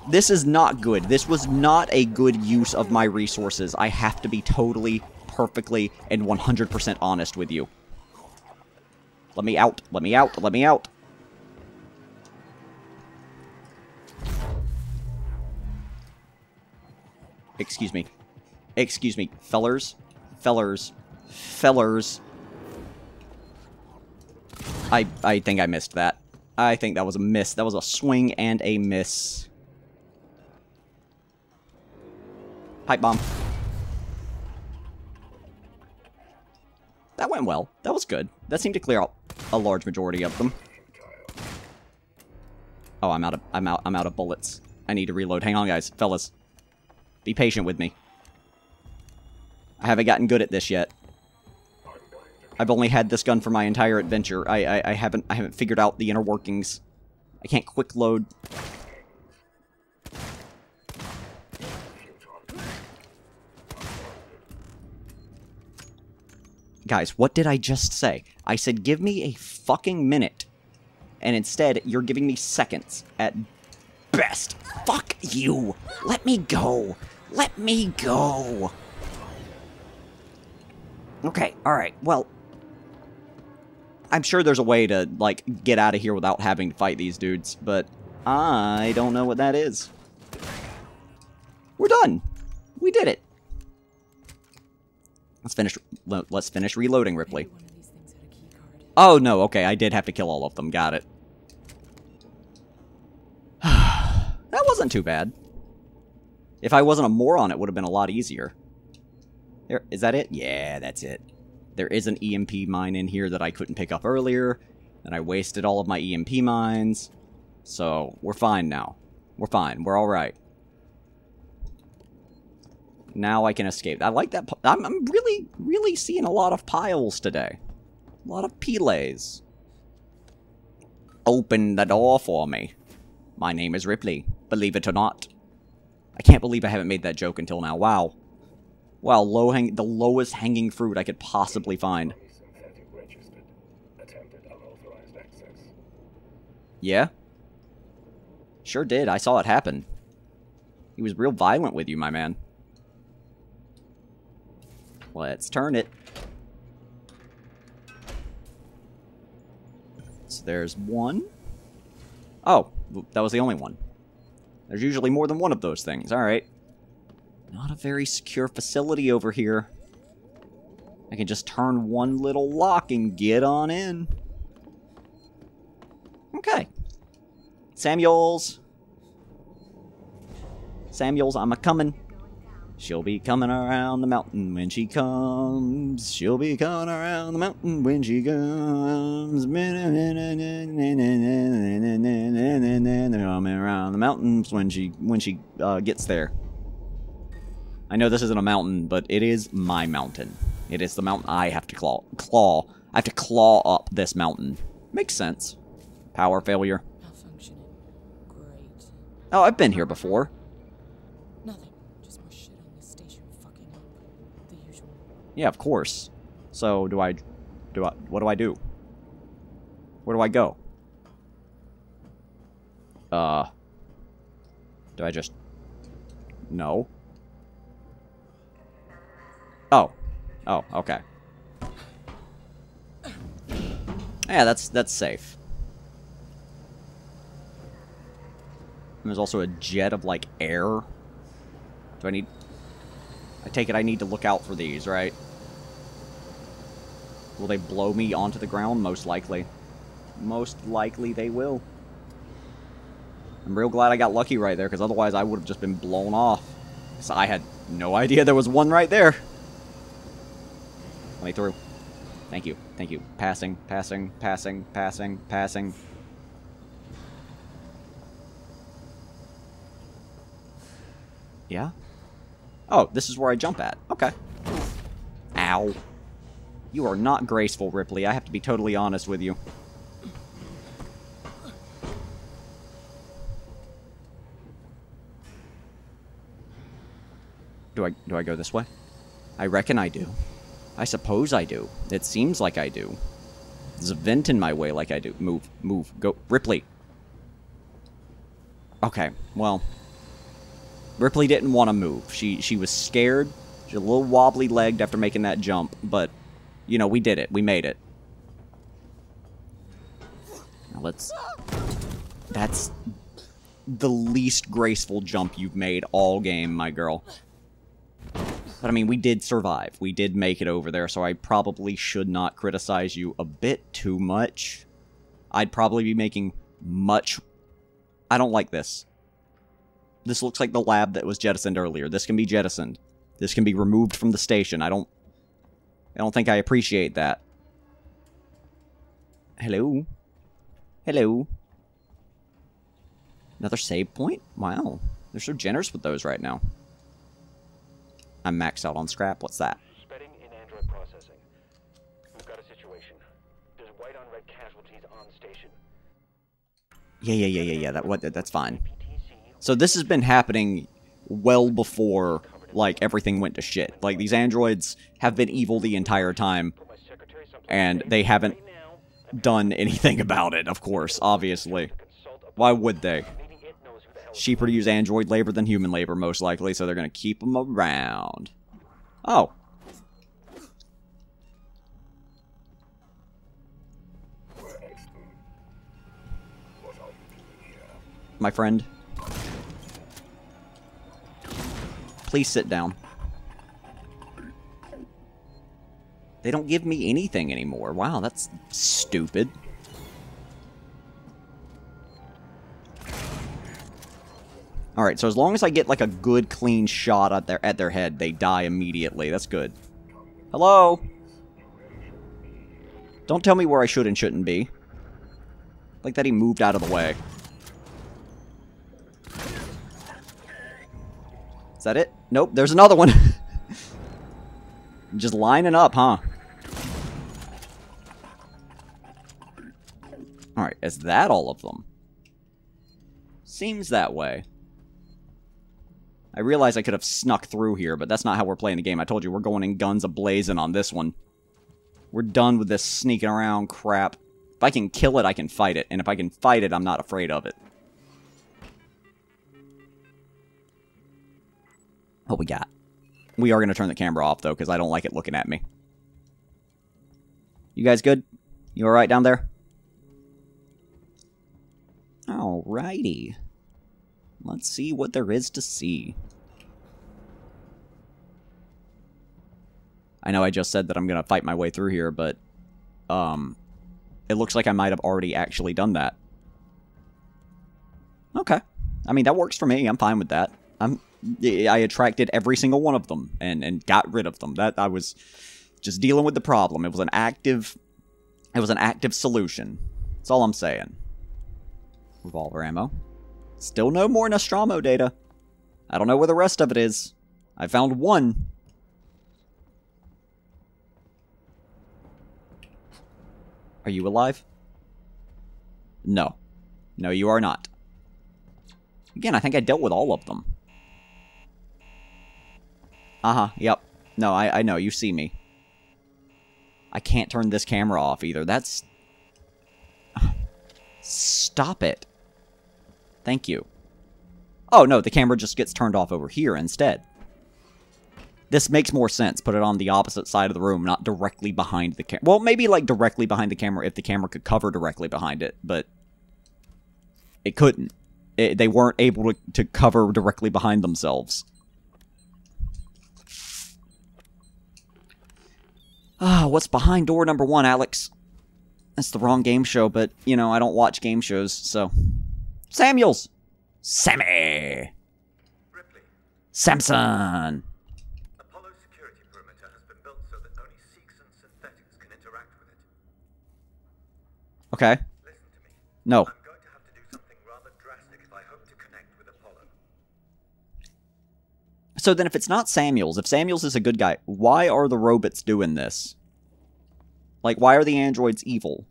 this is not good. This was not a good use of my resources. I have to be totally, perfectly, and 100% honest with you. Let me out, let me out, let me out. Excuse me. Excuse me, fellers. Fellers. Fellers. I think I missed that. I think that was a miss. That was a swing and a miss. Pipe bomb. That went well. That was good. That seemed to clear out a large majority of them. Oh, I'm out of bullets. I need to reload. Hang on, guys. Fellas. Be patient with me. I haven't gotten good at this yet. I've only had this gun for my entire adventure. I haven't figured out the inner workings. I can't quick load. Guys, what did I just say? I said, give me a fucking minute. And instead, you're giving me seconds at best. Fuck you. Let me go. Let me go. Okay, alright, well. I'm sure there's a way to, like, get out of here without having to fight these dudes, but I don't know what that is. We're done. We did it. Let's finish reloading, Ripley. Oh, no, okay, I did have to kill all of them. Got it. That wasn't too bad. If I wasn't a moron, it would have been a lot easier. There, is that it? Yeah, that's it. There is an EMP mine in here that I couldn't pick up earlier, and I wasted all of my EMP mines. So, we're fine now. We're fine. We're alright. Now I can escape. I like that. I'm really, really seeing a lot of piles today. A lot of piles. Open the door for me. My name is Ripley. Believe it or not. I can't believe I haven't made that joke until now. Wow. Wow, the lowest hanging fruit I could possibly find. Yeah? Sure did. I saw it happen. He was real violent with you, my man. Let's turn it. So there's one. Oh, that was the only one. There's usually more than one of those things. All right. Not a very secure facility over here. I can just turn one little lock and get on in. Okay. Samuels. Samuels, I'm a-comin'. She'll be coming around the mountain when she comes. She'll be coming around the mountain when she comes. Coming around the mountains when she gets there. I know this isn't a mountain, but it is my mountain. It is the mountain I have to claw. I have to claw up this mountain. Makes sense. Power failure. Malfunctioning. Great. Oh, I've been here before. Nothing. Just more shit on this station fucking up. The usual. Yeah, of course. So, what do I do? Where do I go? Do I just... No. Oh. Oh, okay. Yeah, that's safe. And there's also a jet of, like, air. Do I need... I take it I need to look out for these, right? Will they blow me onto the ground? Most likely. Most likely they will. I'm real glad I got lucky right there, because otherwise I would have just been blown off. So I had no idea there was one right there. Let me through. Thank you. Thank you. Passing. Passing. Passing. Passing. Passing. Yeah? Oh, this is where I jump at. Okay. Ow. You are not graceful, Ripley. I have to be totally honest with you. Do I go this way? I reckon I do. I suppose I do. It seems like I do. There's a vent in my way like I do. Move, move, go. Ripley. Okay, well. Ripley didn't want to move. She was scared. She's a little wobbly-legged after making that jump, but, you know, we did it. We made it. Now let's... That's the least graceful jump you've made all game, my girl. But, I mean, we did survive. We did make it over there, so I probably should not criticize you a bit too much. I'd probably be making much... I don't like this. This looks like the lab that was jettisoned earlier. This can be jettisoned. This can be removed from the station. I don't think I appreciate that. Hello? Hello? Another save point? Wow. They're so generous with those right now. I'm maxed out on scrap. What's that? Spedding in Android processing. We've got a situation. There's white on red casualties on station. Yeah. That's fine. So this has been happening well before, like, everything went to shit. Like, these androids have been evil the entire time, and they haven't done anything about it, of course, obviously. Why would they? Cheaper to use android labor than human labor, most likely, so they're gonna keep them around. Oh. My friend. Please sit down. They don't give me anything anymore. Wow, that's stupid. Alright, so as long as I get, like, a good, clean shot at their head, they die immediately. That's good. Hello? Don't tell me where I should and shouldn't be. Like that he moved out of the way. Is that it? Nope, there's another one. Just lining up, huh? Alright, is that all of them? Seems that way. I realize I could have snuck through here, but that's not how we're playing the game. I told you, we're going in guns a-blazing on this one. We're done with this sneaking around crap. If I can kill it, I can fight it. And if I can fight it, I'm not afraid of it. What we got? We are going to turn the camera off, though, because I don't like it looking at me. You guys good? You alright down there? Alrighty. Let's see what there is to see. I know I just said that I'm going to fight my way through here, but... it looks like I might have already actually done that. Okay. I mean, that works for me. I'm fine with that. I attracted every single one of them and got rid of them. That I was just dealing with the problem. It was an active solution. That's all I'm saying. Revolver ammo. Still no more Nostromo data. I don't know where the rest of it is. I found one. Are you alive? No. No, you are not. Again, I think I dealt with all of them. Uh-huh, yep. No, I know, you see me. I can't turn this camera off either. That's... Stop it. Thank you. Oh, no, the camera just gets turned off over here instead. This makes more sense. Put it on the opposite side of the room, not directly behind the camera. Well, maybe, like, directly behind the camera if the camera could cover directly behind it, but it couldn't. They weren't able to cover directly behind themselves. Ah, what's behind door number one, Alex? That's the wrong game show, but, you know, I don't watch game shows, so... Samuels! Sammy! Ripley. Samson! Apollo's security perimeter has been built so that only Seegson Synthetics can interact with it. Okay. Listen to me. No. I'm going to have to do something rather drastic if I hope to connect with Apollo. So then if it's not Samuels, if Samuels is a good guy, why are the robots doing this? Like, why are the androids evil?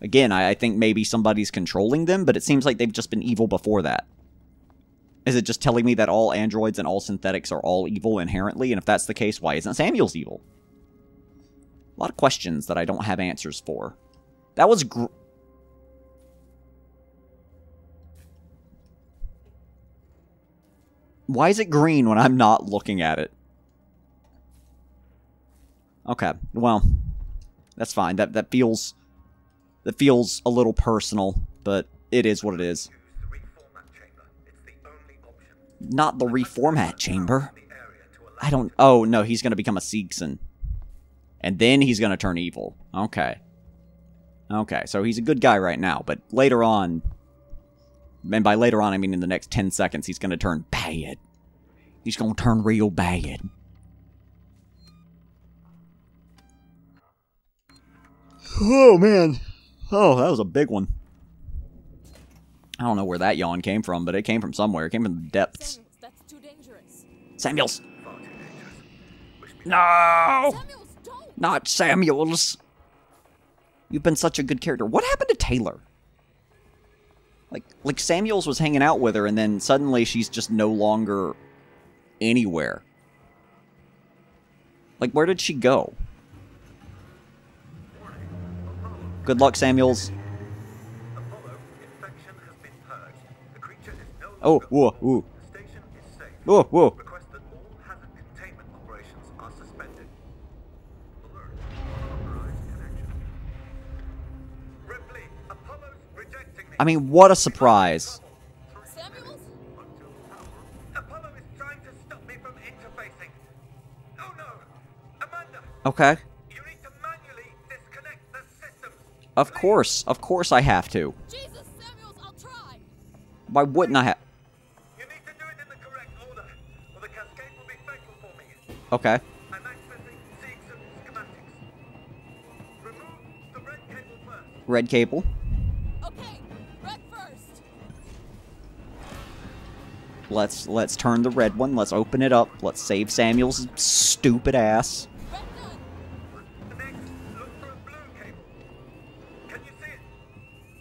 Again, I think maybe somebody's controlling them, but it seems like they've just been evil before that. Is it just telling me that all androids and all synthetics are all evil inherently? And if that's the case, why isn't Samuels evil? A lot of questions that I don't have answers for. That was Why is it green when I'm not looking at it? Okay, well, that's fine. That feels a little personal, but it is what it is. Not the reformat chamber. I don't... Oh, no, he's going to become a Seegson. And then he's going to turn evil. Okay. Okay, so he's a good guy right now, but later on... And by later on, I mean in the next 10 seconds, he's going to turn bad. He's going to turn real bad. Oh, man. Oh, that was a big one. I don't know where that yawn came from, but it came from somewhere. It came from the depths. Samuels, that's too dangerous. Samuels! No! Samuels, don't. Not Samuels! You've been such a good character. What happened to Taylor? Like Samuels was hanging out with her, and then suddenly she's just no longer anywhere. Like, where did she go? Good luck, Samuels. Oh, whoa, whoa. Whoa, whoa. I mean, what a surprise. Samuels? Apollo is trying to stop me from interfacing. Oh no. Amanda. Okay. You need to manually disconnect the system. Of course. Of course I have to. Jesus, Samuels, I'll try. Why wouldn't I have? You need to do it in the correct order, or the cascade will be fatal for me. Okay. I'm accessing Seegson schematics. Remove the red cable first. Red cable. Let's turn the red one. Let's open it up. Let's save Samuel's stupid ass.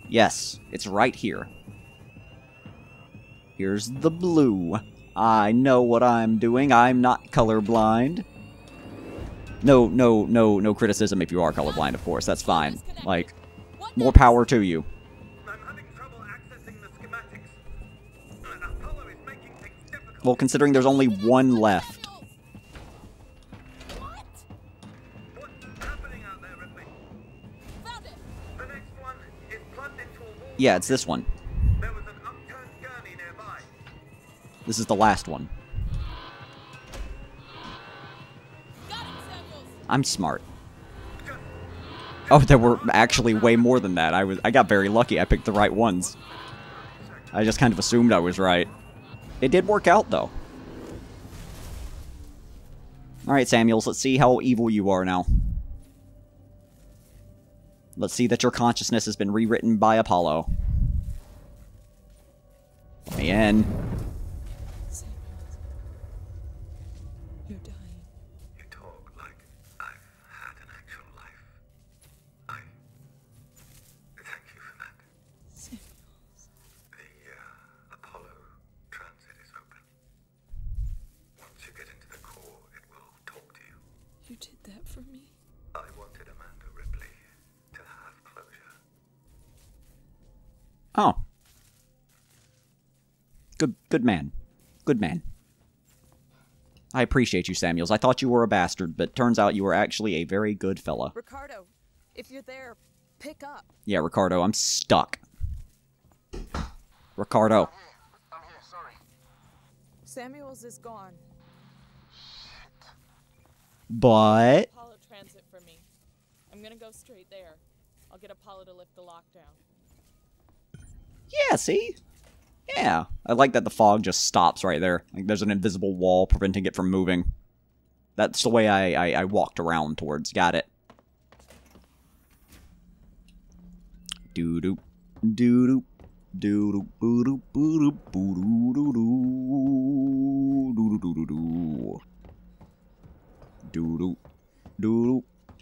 Yes, it's right here. Here's the blue. I know what I'm doing. I'm not colorblind. No criticism if you are colorblind, of course. That's fine. Like, more power to you. Well, considering there's only one left. What? What's happening out there, Ripley? Found it. The next one is plugged into a wall. Yeah, it's this one. There was an upturned gurney nearby. This is the last one. Got it, Samuels. I'm smart. Oh, there were actually way more than that. I got very lucky. I picked the right ones. I just kind of assumed I was right. It did work out, though. Alright, Samuels, let's see how evil you are now. Let's see that your consciousness has been rewritten by Apollo. Let me in. Samuels, you're dying. You talk like I've had an actual life. I thank you for that. Samuels. The Apollo... transit is open. Once you get into the core, it will talk to you. You did that for me. I wanted Amanda Ripley to have closure. Oh. Good man. Good man. I appreciate you, Samuels. I thought you were a bastard, but turns out you were actually a very good fella. Ricardo, if you're there, pick up. Yeah, Ricardo, I'm stuck. Ricardo. Samuels is gone. Shit. But Apollo transit for me. I'm gonna go straight there. I'll get Apollo to lift the lockdown. Yeah, see? Yeah. I like that the fog just stops right there. Like there's an invisible wall preventing it from moving. That's the way I walked around towards. Got it. Doo-doo. Doo-doo.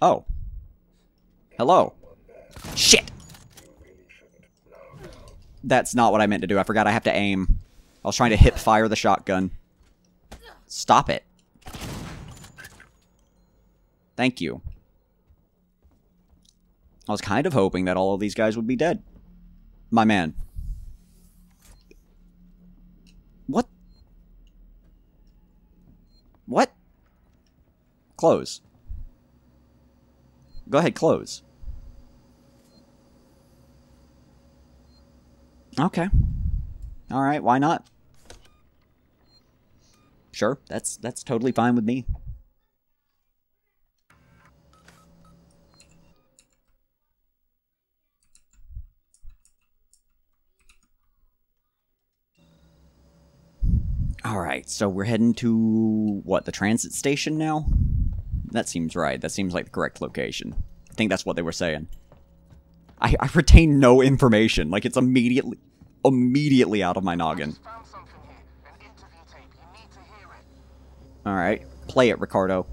Oh. Hello. Shit. That's not what I meant to do. I forgot I have to aim. I was trying to hip fire the shotgun. Stop it. Thank you. I was kind of hoping that all of these guys would be dead. My man. What? What? Close. Go ahead, close. Okay. Alright, why not? Sure, that's totally fine with me. Alright, so we're heading to, what, the transit station now? That seems right. That seems like the correct location. I think that's what they were saying. I retain no information. Like, it's immediately out of my noggin. Alright, play it, Ricardo.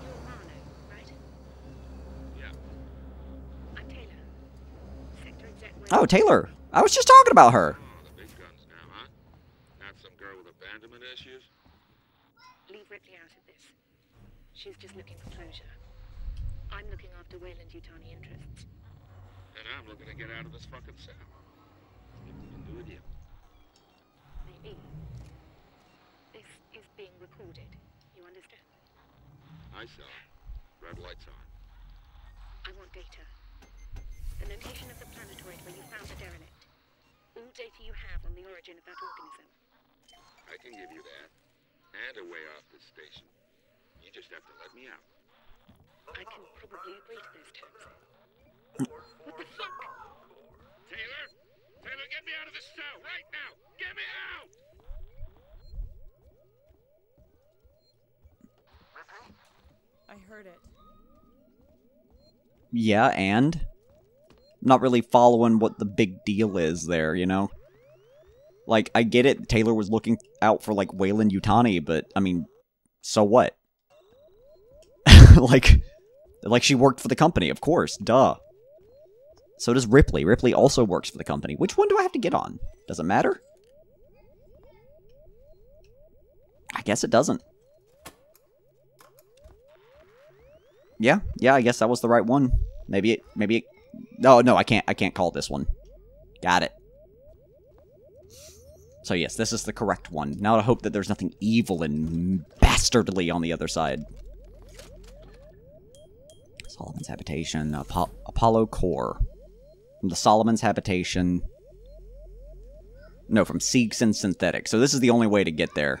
You're Romano, right? Yeah. I'm Taylor. Sector exec. Oh, Taylor! I was just talking about her! Oh, the big guns now, huh? Not some girl with abandonment issues? Leave Ripley out of this. She's just looking for closure. I'm looking after Weyland-Yutani interests. And I'm looking to get out of this fucking cell. What can we do with you? Maybe. Is being recorded. You understand? I saw. Red lights on. I want data. The location of the planetoid where you found the derelict. All data you have on the origin of that organism. I can give you that. And a way off this station. You just have to let me out. I can probably agree to those terms. What the fuck? Taylor! Taylor, get me out of this cell right now! Get me out! I heard it. Yeah, and? I'm not really following what the big deal is there, you know? Like, I get it, Taylor was looking out for, like, Weyland-Yutani, but, I mean, so what? like, she worked for the company, of course, duh. So does Ripley. Ripley also works for the company. Which one do I have to get on? Does it matter? I guess it doesn't. Yeah, I guess that was the right one. Maybe it... Oh, no, I can't call this one. Got it. So yes, this is the correct one. Now I hope that there's nothing evil and bastardly on the other side. Solomon's Habitation, Apollo Core. From the Solomon's Habitation... No, from Seegson Synthetics. So this is the only way to get there.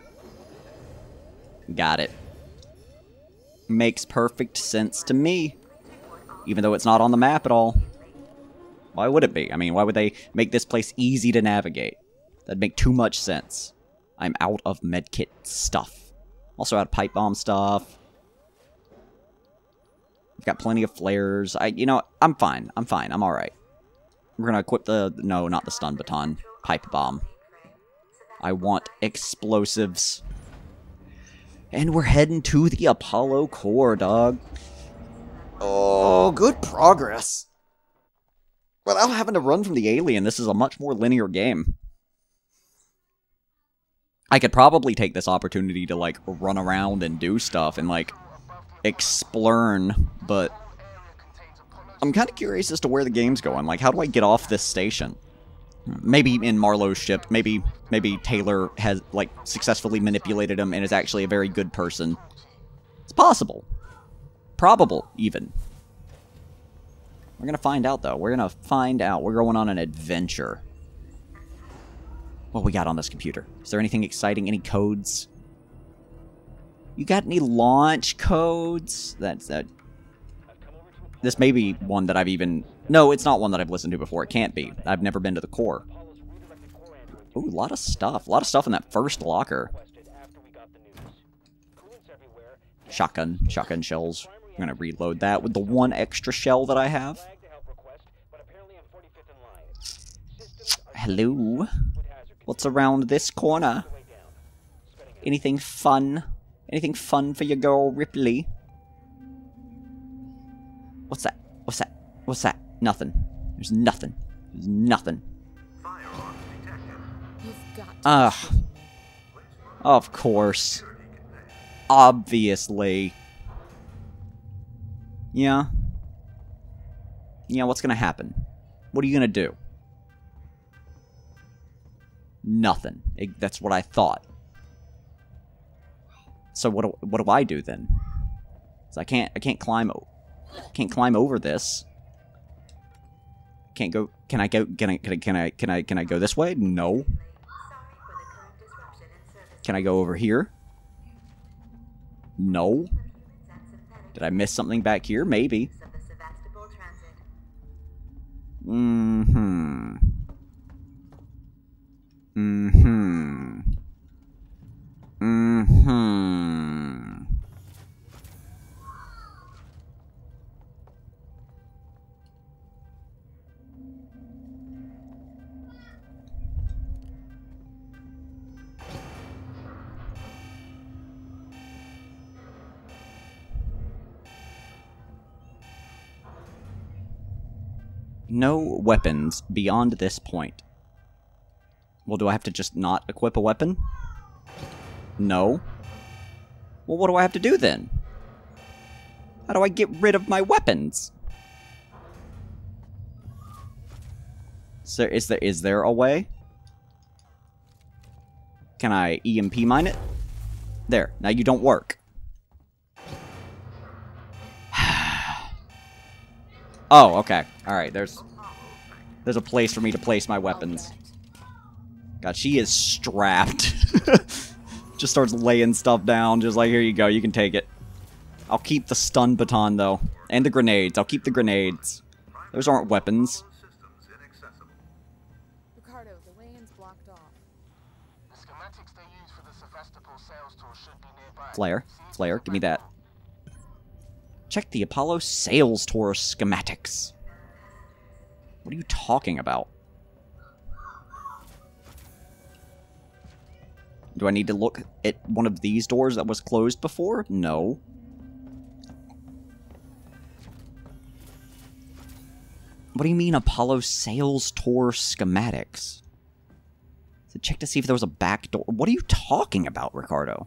Got it. Makes perfect sense to me, even though it's not on the map at all. Why would it be? I mean, why would they make this place easy to navigate? That'd make too much sense. I'm out of medkit stuff. Also out of pipe bomb stuff. I've got plenty of flares. You know, I'm fine. I'm fine. I'm alright. We're gonna equip the... No, not the stun baton. Pipe bomb. I want explosives. And we're heading to the Apollo Core, dog. Oh, good progress. Without having to run from the alien, this is a much more linear game. I could probably take this opportunity to, like, run around and do stuff and, like, explurn, but... I'm kind of curious as to where the game's going. Like, how do I get off this station? Maybe in Marlowe's ship, maybe Taylor has, like, successfully manipulated him and is actually a very good person. It's possible. Probable, even. We're gonna find out, though. We're gonna find out. We're going on an adventure. What we got on this computer? Is there anything exciting? Any codes? You got any launch codes? That... This may be one that I've even... No, it's not one that I've listened to before. It can't be. I've never been to the core. Ooh, a lot of stuff. A lot of stuff in that first locker. Shotgun shells. I'm gonna reload that with the one extra shell that I have. Hello? What's around this corner? Anything fun? Anything fun for your girl, Ripley? What's that? What's that? What's that? Nothing. There's nothing. There's nothing. Ugh. Of course. Obviously. Yeah. Yeah, what's gonna happen? What are you gonna do? Nothing. That's what I thought. So what do I do then? So I can't climb over this. Can't go. Can I go? Can I go this way? No. Can I go over here? No. Did I miss something back here? Maybe. Mm-hmm. Mm-hmm. Mm-hmm. No weapons beyond this point. Well, do I have to just not equip a weapon? No. Well, what do I have to do then? How do I get rid of my weapons? So is there a way? Can I EMP mine it? There. Now you don't work. Oh, okay. Alright, there's a place for me to place my weapons. God, she is strapped. Just starts laying stuff down, just like, here you go, you can take it. I'll keep the stun baton, though. And the grenades. I'll keep the grenades. Those aren't weapons. Ricardo, the way-in's blocked off. The schematics they use for the Sevastopol sales tour should be nearby. Flare, give me that. Check the Apollo sales tour schematics. What are you talking about? Do I need to look at one of these doors that was closed before? No. What do you mean Apollo sales tour schematics? So check to see if there was a back door. What are you talking about, Ricardo?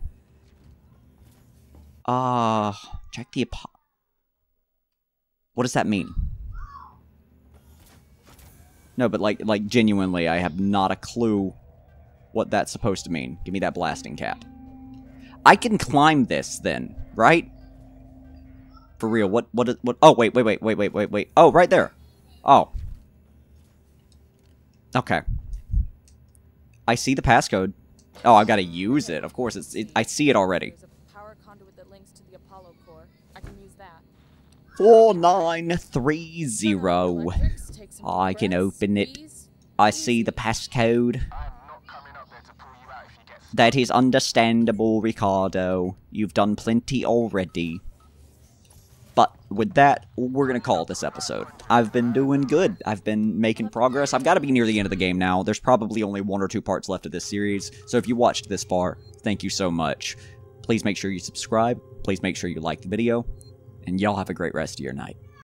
Check the Apollo. What does that mean? No, but like genuinely, I have not a clue what that's supposed to mean. Give me that blasting cap. I can climb this then, right? For real, what oh, wait. Oh, right there. Oh. Okay. I see the passcode. Oh, I've got to use it. Of course, I see it already. 4930. I can open it. I see the passcode. That is understandable, Ricardo. You've done plenty already. But with that, we're gonna call this episode. I've been doing good. I've been making progress. I've got to be near the end of the game now. There's probably only one or two parts left of this series. So if you watched this far, thank you so much. Please make sure you subscribe. Please make sure you like the video. And y'all have a great rest of your night.